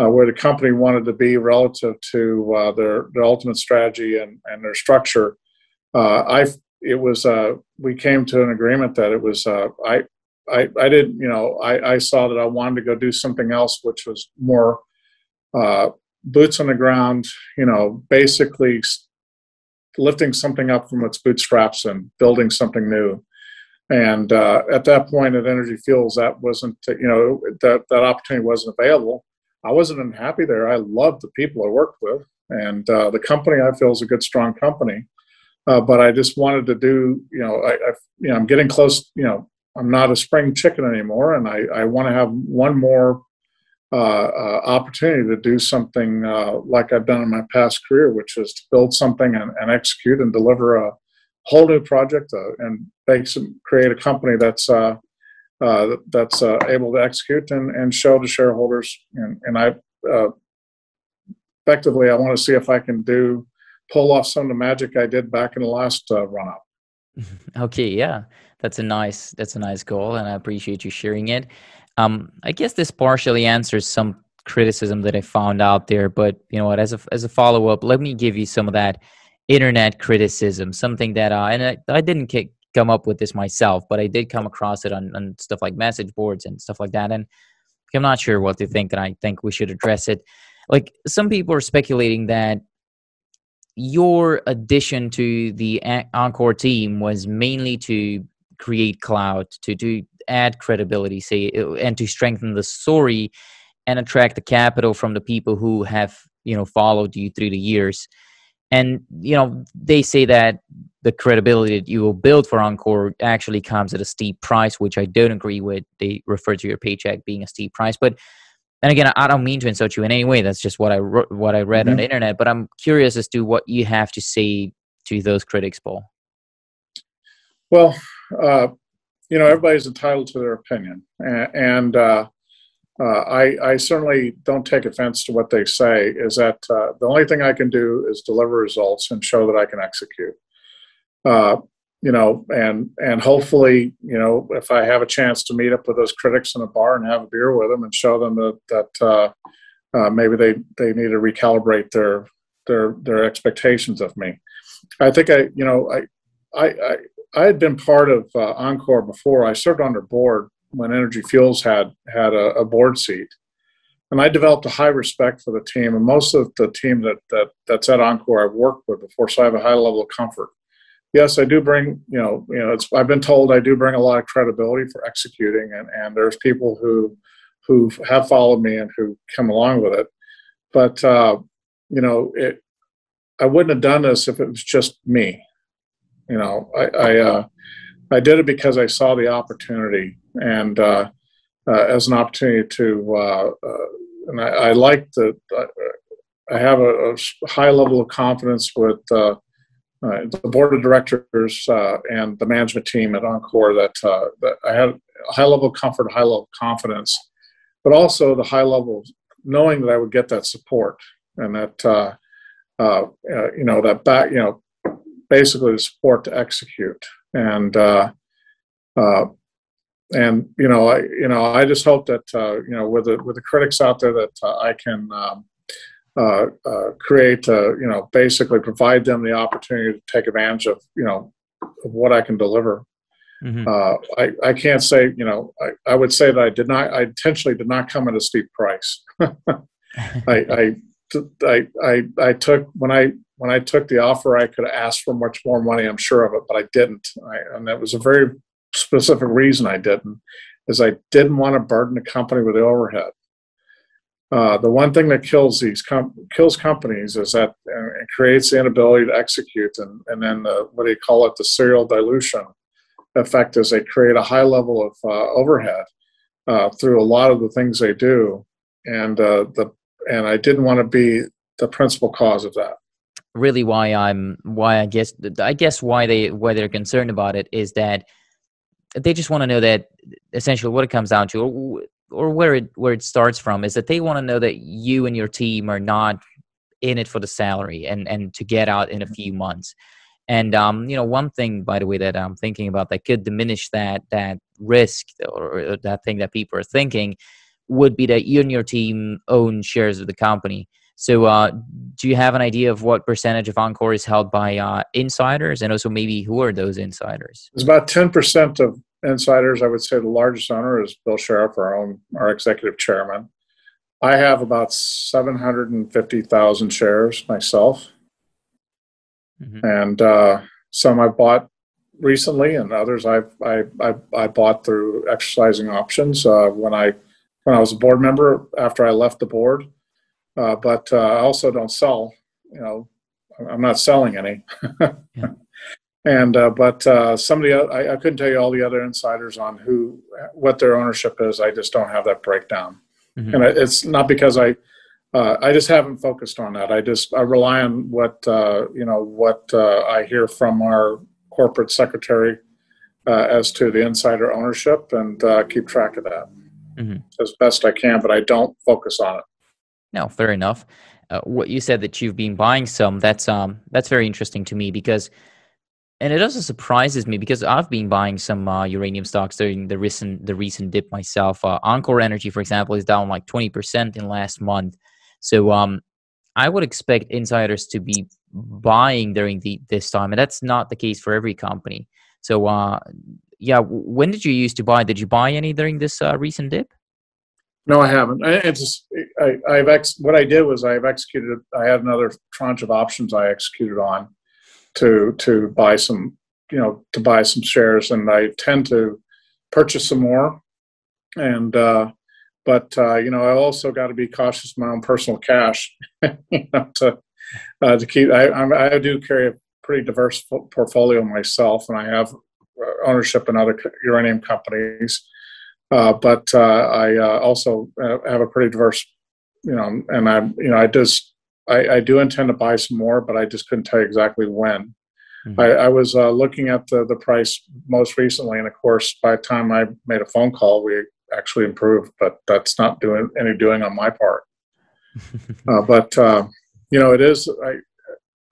where the company wanted to be relative to their ultimate strategy and their structure. We came to an agreement that it was I saw that I wanted to go do something else, which was more boots on the ground, basically lifting something up from its bootstraps and building something new. And at that point at Energy Fuels, that wasn't that opportunity wasn't available. I wasn't unhappy there. I loved the people I worked with, and the company I feel is a good, strong company. But I just wanted to do, I'm getting close. I'm not a spring chicken anymore, and I want to have one more opportunity to do something like I've done in my past career, which is to build something and execute and deliver a whole new project and create a company that's able to execute and show to shareholders. And I effectively, I want to see if I can pull off some of the magic I did back in the last run up. Okay. Yeah. That's a nice goal, and I appreciate you sharing it. I guess this partially answers some criticism that I found out there, but you know what, as a follow up, let me give you some of that internet criticism, something that I didn't come up with this myself, but I did come across it on stuff like message boards and stuff like that. And I'm not sure what to think, and I think we should address it. Like, some people are speculating that your addition to the Encore team was mainly to create clout, to add credibility, and to strengthen the story and attract the capital from the people who have, followed you through the years. And, they say that the credibility that you will build for Encore actually comes at a steep price, which I don't agree with. They refer to your paycheck being a steep price. But, and again, I don't mean to insult you in any way. That's just what I read on the internet. But I'm curious as to what you have to say to those critics, Paul. Well, everybody's entitled to their opinion. And I certainly don't take offense to what they say, is that the only thing I can do is deliver results and show that I can execute. And hopefully, if I have a chance to meet up with those critics in a bar and have a beer with them and show them that maybe they need to recalibrate their expectations of me. I think I had been part of Encore before. I served on their board when Energy Fuels had a board seat, and I developed a high respect for the team, and most of the team that's at Encore I've worked with before, so I have a high level of comfort. Yes, I do bring, I've been told I do bring a lot of credibility for executing, and there's people who who have followed me and who come along with it. But, you know, I wouldn't have done this if it was just me. You know, I did it because I saw the opportunity, and as an opportunity to, and I like the, I have a high level of confidence with the board of directors and the management team at Encore, that, that I have a high level of comfort, high level of confidence, but also the high level of knowing that I would get that support, and that, you know, that back, you know, basically the support to execute. And, you know, I just hope that, you know, with the critics out there, that I can, create, you know, basically provide them the opportunity to take advantage of, you know, of what I can deliver. Mm-hmm. I can't say, you know, I would say that I intentionally did not come at a steep price. I took, when I took the offer, I could have asked for much more money, I'm sure of it, but I didn't. And that was a very specific reason I didn't, is I didn't want to burden the company with the overhead. The one thing that kills these companies is that it creates the inability to execute, and then the, what do you call it, the serial dilution effect, is they create a high level of overhead through a lot of the things they do, and and I didn't want to be the principal cause of that. Really, why they're concerned about it is that they just want to know that essentially what it comes down to, or where it starts from, is that they want to know that you and your team are not in it for the salary and to get out in a few months. And you know, one thing, by the way, that I'm thinking about that could diminish that risk or that thing that people are thinking would be that you and your team own shares of the company. So do you have an idea of what percentage of Encore is held by insiders, and also maybe who are those insiders? It's about 10% of insiders. I would say the largest owner is Bill Sheriff, our executive chairman. I have about 750,000 shares myself. Mm-hmm. And some I bought recently, and others I bought through exercising options when I was a board member after I left the board. But I also don't sell. You know, I'm not selling any. Yeah. And somebody, I couldn't tell you all the other insiders on what their ownership is. I just don't have that breakdown. Mm-hmm. And it's not because I just haven't focused on that. I rely on what I hear from our corporate secretary as to the insider ownership, and keep track of that mm-hmm. as best I can. But I don't focus on it. No, fair enough. What you said that you've been buying some, that's very interesting to me, because. And it also surprises me, because I've been buying some uranium stocks during the recent dip myself. Encore Energy, for example, is down like 20% in last month. So I would expect insiders to be buying during this time, and that's not the case for every company. So yeah, when did you used to buy? Did you buy any during this recent dip? No, I haven't. What I did was I had another tranche of options I executed on. To buy some, you know, to buy some shares, and I tend to purchase some more. And you know, I also got to be cautious of my own personal cash. You know, to keep. I do carry a pretty diverse portfolio myself, and I have ownership in other uranium companies. I also have a pretty diverse, you know, and I do intend to buy some more, but I just couldn't tell you exactly when. Mm-hmm. I was looking at the price most recently, and of course, by the time I made a phone call, we actually improved, but that's not doing any doing on my part. You know, it is,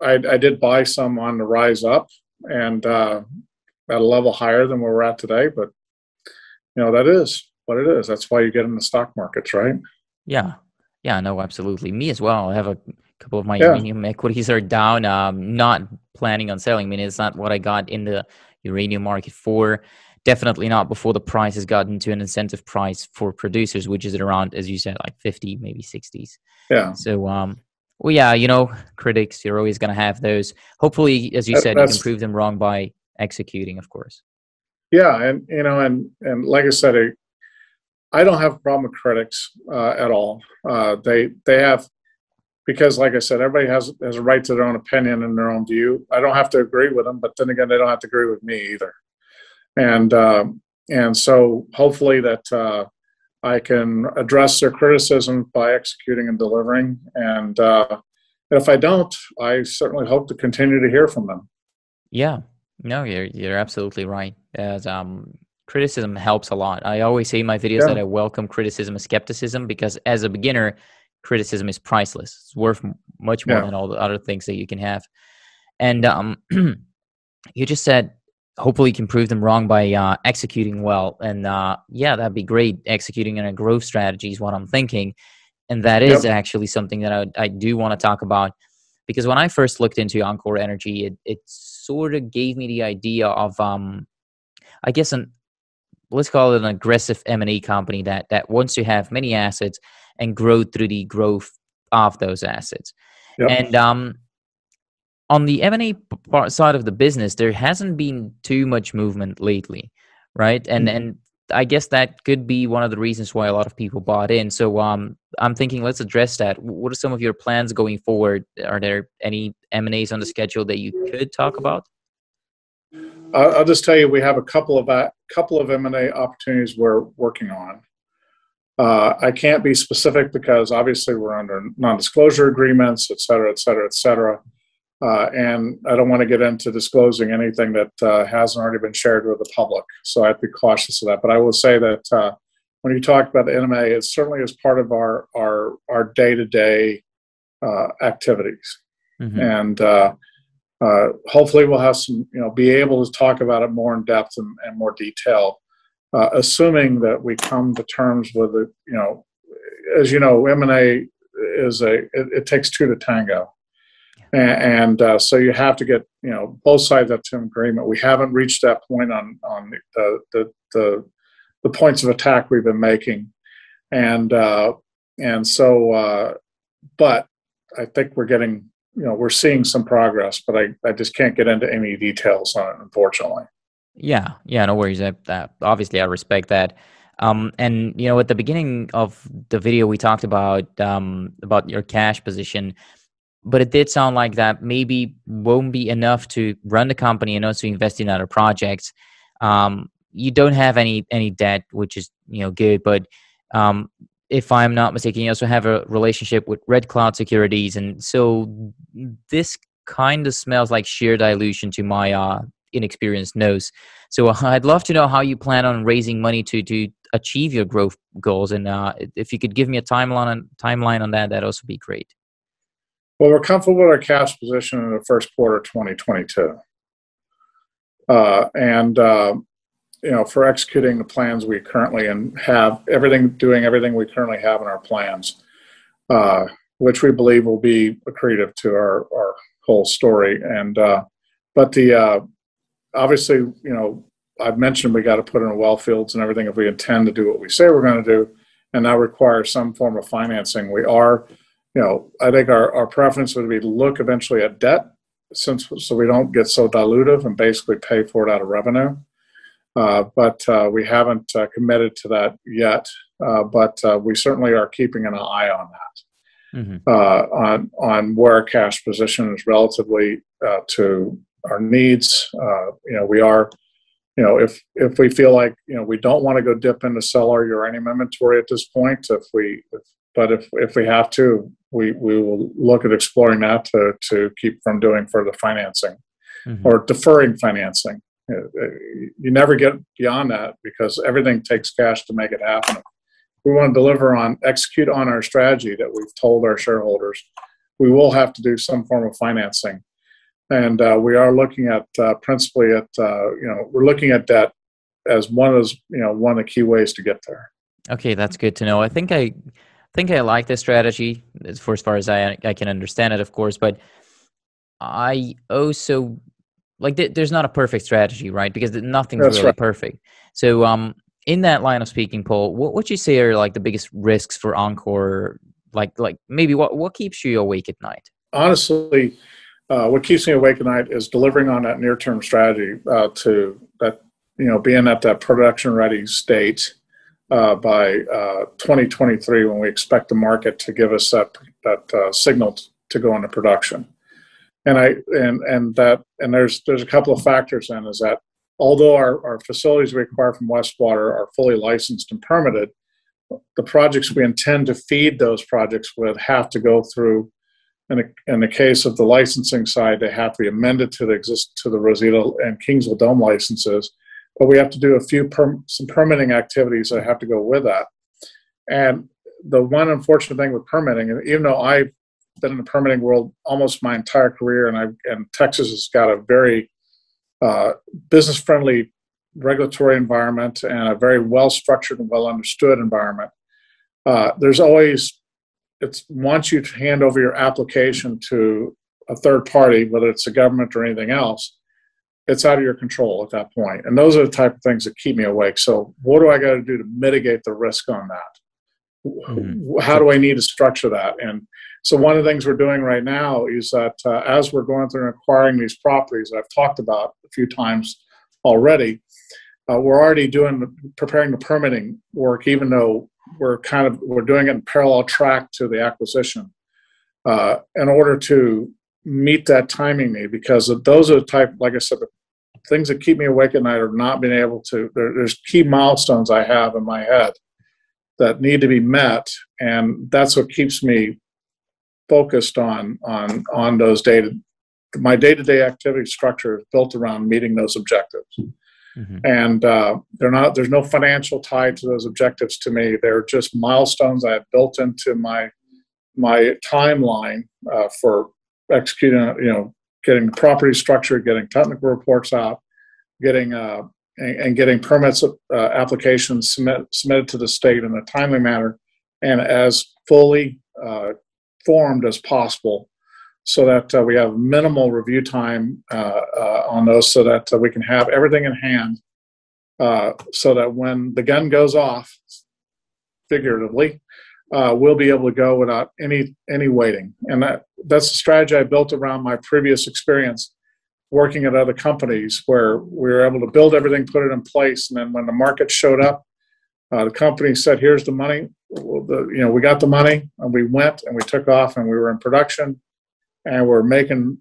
I did buy some on the rise up, and at a level higher than where we're at today, but, you know, that is what it is. That's why you get in the stock markets, right? Yeah. Yeah, no, absolutely. Me as well. I have a couple of my uranium equities are down. Not planning on selling. I mean, it's not what I got in the uranium market for. Definitely not before the price has gotten to an incentive price for producers, which is around, as you said, like 50, maybe 60s. Yeah. So, well, yeah, you know, critics, you're always going to have those. Hopefully, as you said, you can prove them wrong by executing, of course. Yeah, and you know, and like I said, I don't have a problem with critics at all. They have, because like I said, everybody has a right to their own opinion and their own view. I don't have to agree with them, but then again, they don't have to agree with me either. And so hopefully that I can address their criticism by executing and delivering. And if I don't, I certainly hope to continue to hear from them. Yeah, no, you're absolutely right. As criticism helps a lot. I always say in my videos that I welcome criticism and skepticism, because as a beginner, criticism is priceless. It's worth much more than all the other things that you can have. And you just said, hopefully you can prove them wrong by executing well. And yeah, that'd be great. Executing in a growth strategy is what I'm thinking. And that is actually something that I do want to talk about, because when I first looked into Encore Energy, it sort of gave me the idea of, I guess, let's call it an aggressive M&A company that wants to have many assets and grow through the growth of those assets. Yep. And on the M&A side of the business, there hasn't been too much movement lately, right? And and I guess that could be one of the reasons why a lot of people bought in. So I'm thinking, let's address that. What are some of your plans going forward? Are there any M&As on the schedule that you could talk about? I'll just tell you, we have a couple of M&A opportunities we're working on. I can't be specific because obviously we're under non-disclosure agreements, et cetera, et cetera, et cetera. And I don't want to get into disclosing anything that hasn't already been shared with the public. So I have to be cautious of that. But I will say that when you talk about the M&A, it certainly is part of our day-to-day activities. Mm-hmm. And hopefully we'll have some, be able to talk about it more in depth and more detail, assuming that we come to terms with it. As you know, M&A is it takes two to tango. And so you have to get, both sides up to an agreement. We haven't reached that point on the points of attack we've been making. And so, but I think we're getting, we're seeing some progress, but I just can't get into any details on it, unfortunately. Yeah. Yeah. No worries. Obviously I respect that. And at the beginning of the video, we talked about your cash position. But it did sound like that maybe won't be enough to run the company and also invest in other projects. You don't have any debt, which is good. But if I'm not mistaken, you also have a relationship with Red Cloud Securities, and so this kind of smells like sheer dilution to my inexperienced nose. So I'd love to know how you plan on raising money to achieve your growth goals, and if you could give me a timeline on that, that'd also be great. Well, we're comfortable with our cash position in the first quarter of 2022. For executing the plans we currently doing everything we currently have in our plans, which we believe will be accretive to our whole story. And, but the, obviously, I've mentioned we got to put in well fields and everything if we intend to do what we say we're going to do, and that requires some form of financing. We are, I think our preference would be to look eventually at debt, so we don't get so dilutive and basically pay for it out of revenue. But we haven't committed to that yet. But we certainly are keeping an eye on that, mm-hmm. on where our cash position is relatively to our needs. We are, if we feel like we don't want to go dip into sell our uranium inventory at this point, but if we have to, we will look at exploring that to keep from doing further financing, mm-hmm. or deferring financing. You never get beyond that because everything takes cash to make it happen. We want to execute on our strategy that we've told our shareholders. We will have to do some form of financing. And we are looking at principally at, we're looking at debt as one of the key ways to get there. Okay, that's good to know. I think I like this strategy for as far as I can understand it, of course, but I also like there's not a perfect strategy, right? Because nothing's perfect. So in that line of speaking, Paul, what would you say are like the biggest risks for Encore? Like maybe what keeps you awake at night? Honestly, what keeps me awake at night is delivering on that near-term strategy to that being at that production ready state. by 2023, when we expect the market to give us that signal to go into production. And there's a couple of factors in is that although our facilities we acquire from Westwater are fully licensed and permitted, the projects we intend to feed those projects with have to go through. In the case of the licensing side, they have to be amended to the Rosita and Kingsville Dome licenses, but we have to do a few some permitting activities that have to go with that. And the one unfortunate thing with permitting, and even though I've been in the permitting world almost my entire career, and Texas has got a very business-friendly regulatory environment and a very well-structured and well-understood environment. There's always, once you hand over your application to a third party, whether it's the government or anything else, it's out of your control at that point. And those are the type of things that keep me awake. So what do I got to do to mitigate the risk on that? Mm-hmm. How do I need to structure that? And so one of the things we're doing right now is that as we're going through and acquiring these properties that I've talked about a few times already, we're already preparing the permitting work, even though we're doing it in parallel track to the acquisition in order to meet that timing need, because those are the type, like I said, the things that keep me awake at night are not being able to, there's key milestones I have in my head that need to be met, and that's what keeps me focused on those my day-to-day activity structure is built around meeting those objectives. Mm-hmm. And there's no financial tie to those objectives to me. They're just milestones I have built into my timeline for executing, getting the property structure, getting technical reports out, getting and getting permits applications submitted to the state in a timely manner and as fully formed as possible, so that we have minimal review time on those, so that we can have everything in hand, so that when the gun goes off, figuratively, we'll be able to go without any waiting. And that's the strategy I built around my previous experience working at other companies, where we were able to build everything, put it in place, and then when the market showed up, the company said, "Here's the money." We got the money, and we went and we took off, and we were in production. And we're not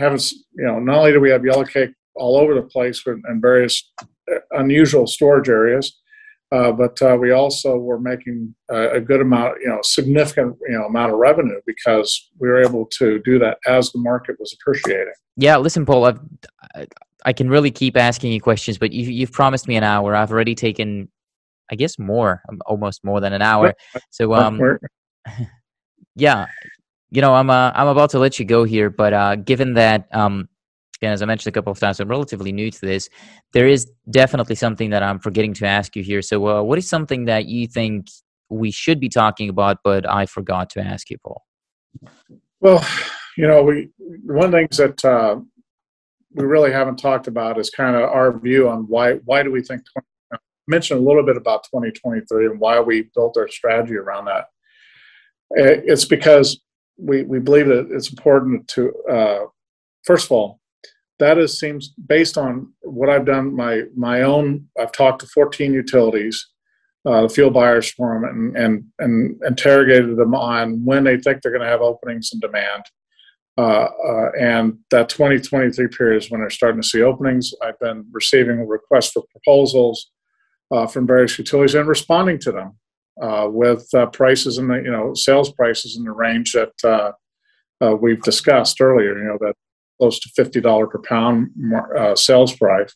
only do we have yellow cake all over the place in various unusual storage areas, but we also were making a good amount, significant, amount of revenue, because we were able to do that as the market was appreciating. Yeah, listen, Paul, I can really keep asking you questions, but you've promised me an hour. I've already taken, I guess, almost more than an hour. So, yeah. I'm about to let you go here, but given that, as I mentioned a couple of times, I'm relatively new to this. There is definitely something that I'm forgetting to ask you here. So what is something that you think we should be talking about, but I forgot to ask you, Paul? Well, one of the things that we really haven't talked about is kind of our view on why do we think, I mentioned a little bit about 2023 and why we built our strategy around that. It's because we believe that it's important to, first of all, seems based on what I've done, I've talked to 14 utilities, the fuel buyers forum, and interrogated them on when they think they're going to have openings and demand. And that 2023 period is when they're starting to see openings. I've been receiving requests for proposals from various utilities and responding to them. With prices in the sales prices in the range that we've discussed earlier, that close to $50 per pound sales price,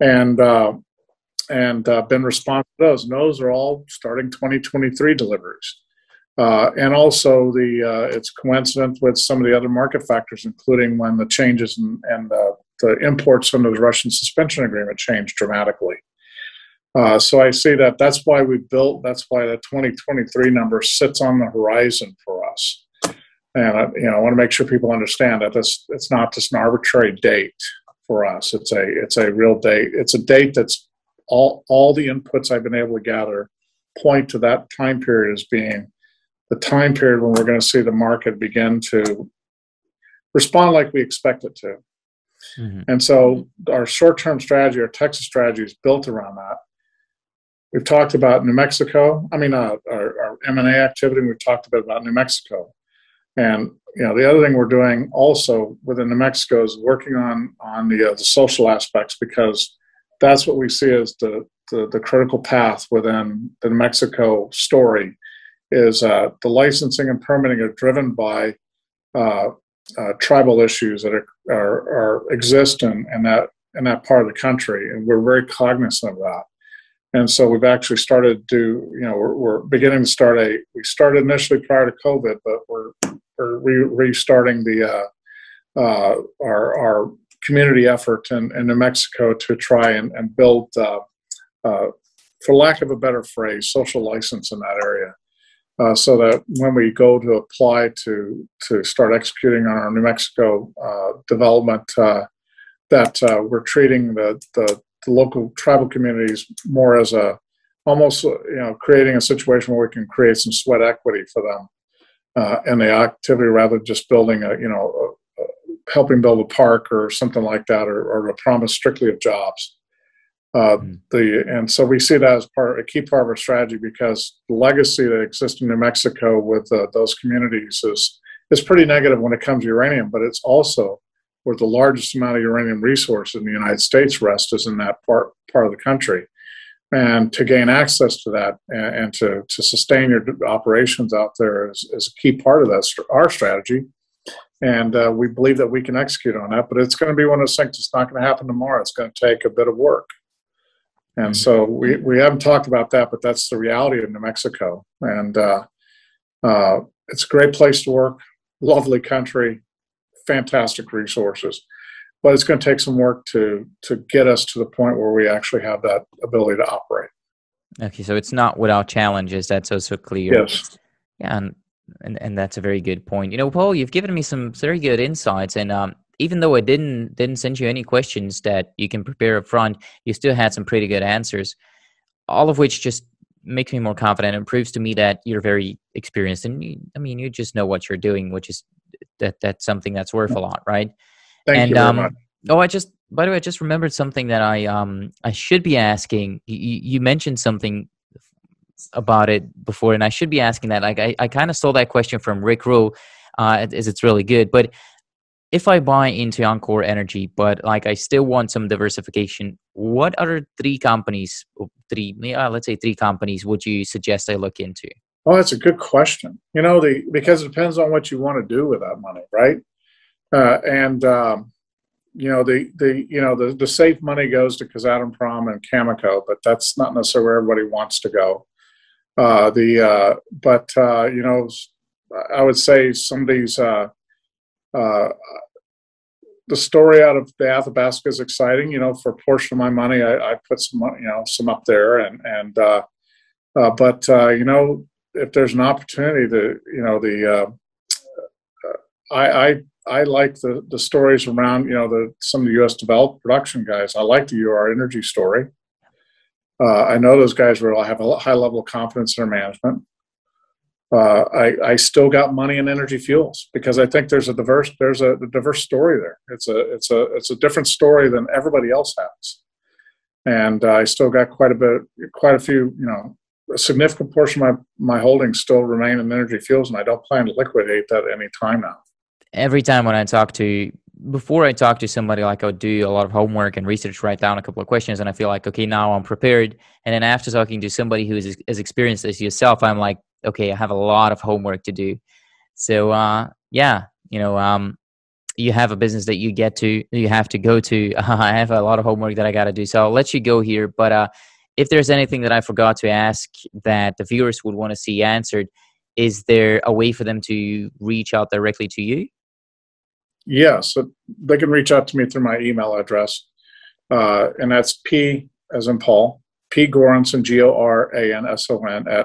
and been responsive to those. And those are all starting 2023 deliveries, and also it's coincident with some of the other market factors, including when the changes and the imports under the Russian suspension agreement changed dramatically. So I see that that's why the 2023 number sits on the horizon for us. And I want to make sure people understand that it's not just an arbitrary date for us. It's a real date. It's a date that's all the inputs I've been able to gather point to that time period as being the time period when we're going to see the market begin to respond like we expect it to. Mm-hmm. And so our short-term strategy, our Texas strategy, is built around that. We've talked about New Mexico. I mean, our M&A activity, we've talked a bit about New Mexico. And, you know, the other thing we're doing also within New Mexico is working on the social aspects, because that's what we see as the critical path within the New Mexico story is the licensing and permitting are driven by tribal issues that are exist in that part of the country. And we're very cognizant of that. And so we've actually started to, you know, we're beginning to start we started initially prior to COVID, but we're restarting our community effort in New Mexico to try and build, for lack of a better phrase, social license in that area. So that when we go to apply to start executing on our New Mexico development, that we're treating the local tribal communities more as creating a situation where we can create some sweat equity for them and the activity, rather than just building helping build a park or something like that, or a promise strictly of jobs. And so we see that as a key part of our strategy, because the legacy that exists in New Mexico with those communities is pretty negative when it comes to uranium, but it's also where the largest amount of uranium resource in the United States rests is in that part of the country. And to gain access to that and to sustain your operations out there is a key part of that, our strategy. And we believe that we can execute on that, but it's going to be one of those things that's not going to happen tomorrow. It's going to take a bit of work. And so we haven't talked about that, but that's the reality of New Mexico. And it's a great place to work, lovely country, fantastic resources, but it's going to take some work to get us to the point where we actually have that ability to operate. Okay, so it's not without challenges. That's also clear. Yes. Yeah, and that's a very good point. You know, Paul, you've given me some very good insights, and even though I didn't send you any questions that you can prepare up front, you still had some pretty good answers, all of which just makes me more confident and proves to me that you're very experienced, and you just know what you're doing, which is that's something that's worth a lot, right? Thank you very much. Oh, by the way, I just remembered something that I should be asking. You mentioned something about it before, and I should be asking that. Like I kind of stole that question from Rick Rowe, as it's really good. But if I buy into Encore Energy, but like I still want some diversification, what other three companies would you suggest I look into? Oh, that's a good question. You know, because it depends on what you want to do with that money, right? The safe money goes to Kazatomprom and Cameco, but that's not necessarily where everybody wants to go. I would say the story out of the Athabasca is exciting. You know, for a portion of my money, I put some up there, but if there's an opportunity to, I like the stories around, some of the U.S. developed production guys. I like the UR Energy story. I know those guys really have a high level of confidence in their management. I still got money in Energy Fuels because I think there's a diverse story there. It's a different story than everybody else has. And I still got quite a few, a significant portion of my holdings still remain in Energy Fuels, and I don't plan to liquidate that any time now. Every time when before I talk to somebody, like I would do a lot of homework and research, write down a couple of questions, and I feel like, okay, now I'm prepared. And then after talking to somebody who is as experienced as yourself, I'm like, okay, I have a lot of homework to do. So you have a business that you have to go to. I have a lot of homework that I got to do. So I'll let you go here, but if there's anything that I forgot to ask that the viewers would want to see answered, is there a way for them to reach out directly to you? Yes, they can reach out to me through my email address, and that's P as in Paul, P Goranson, Goranson,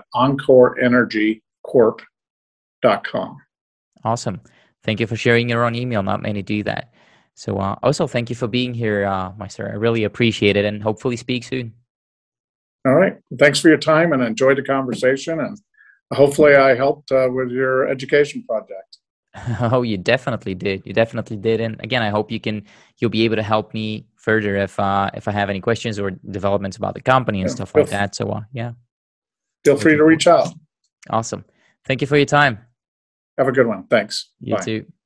@EncoreEnergyCorp.com. Awesome. Thank you for sharing your own email. Not many do that. So also thank you for being here, my sir. I really appreciate it, and hopefully speak soon. All right. Thanks for your time, and enjoy the conversation. And hopefully I helped with your education project. Oh, you definitely did. And again, I hope you'll be able to help me further if I have any questions or developments about the company and stuff like that. So yeah, feel free to reach out. Awesome. Thank you for your time. Have a good one. Thanks. You too.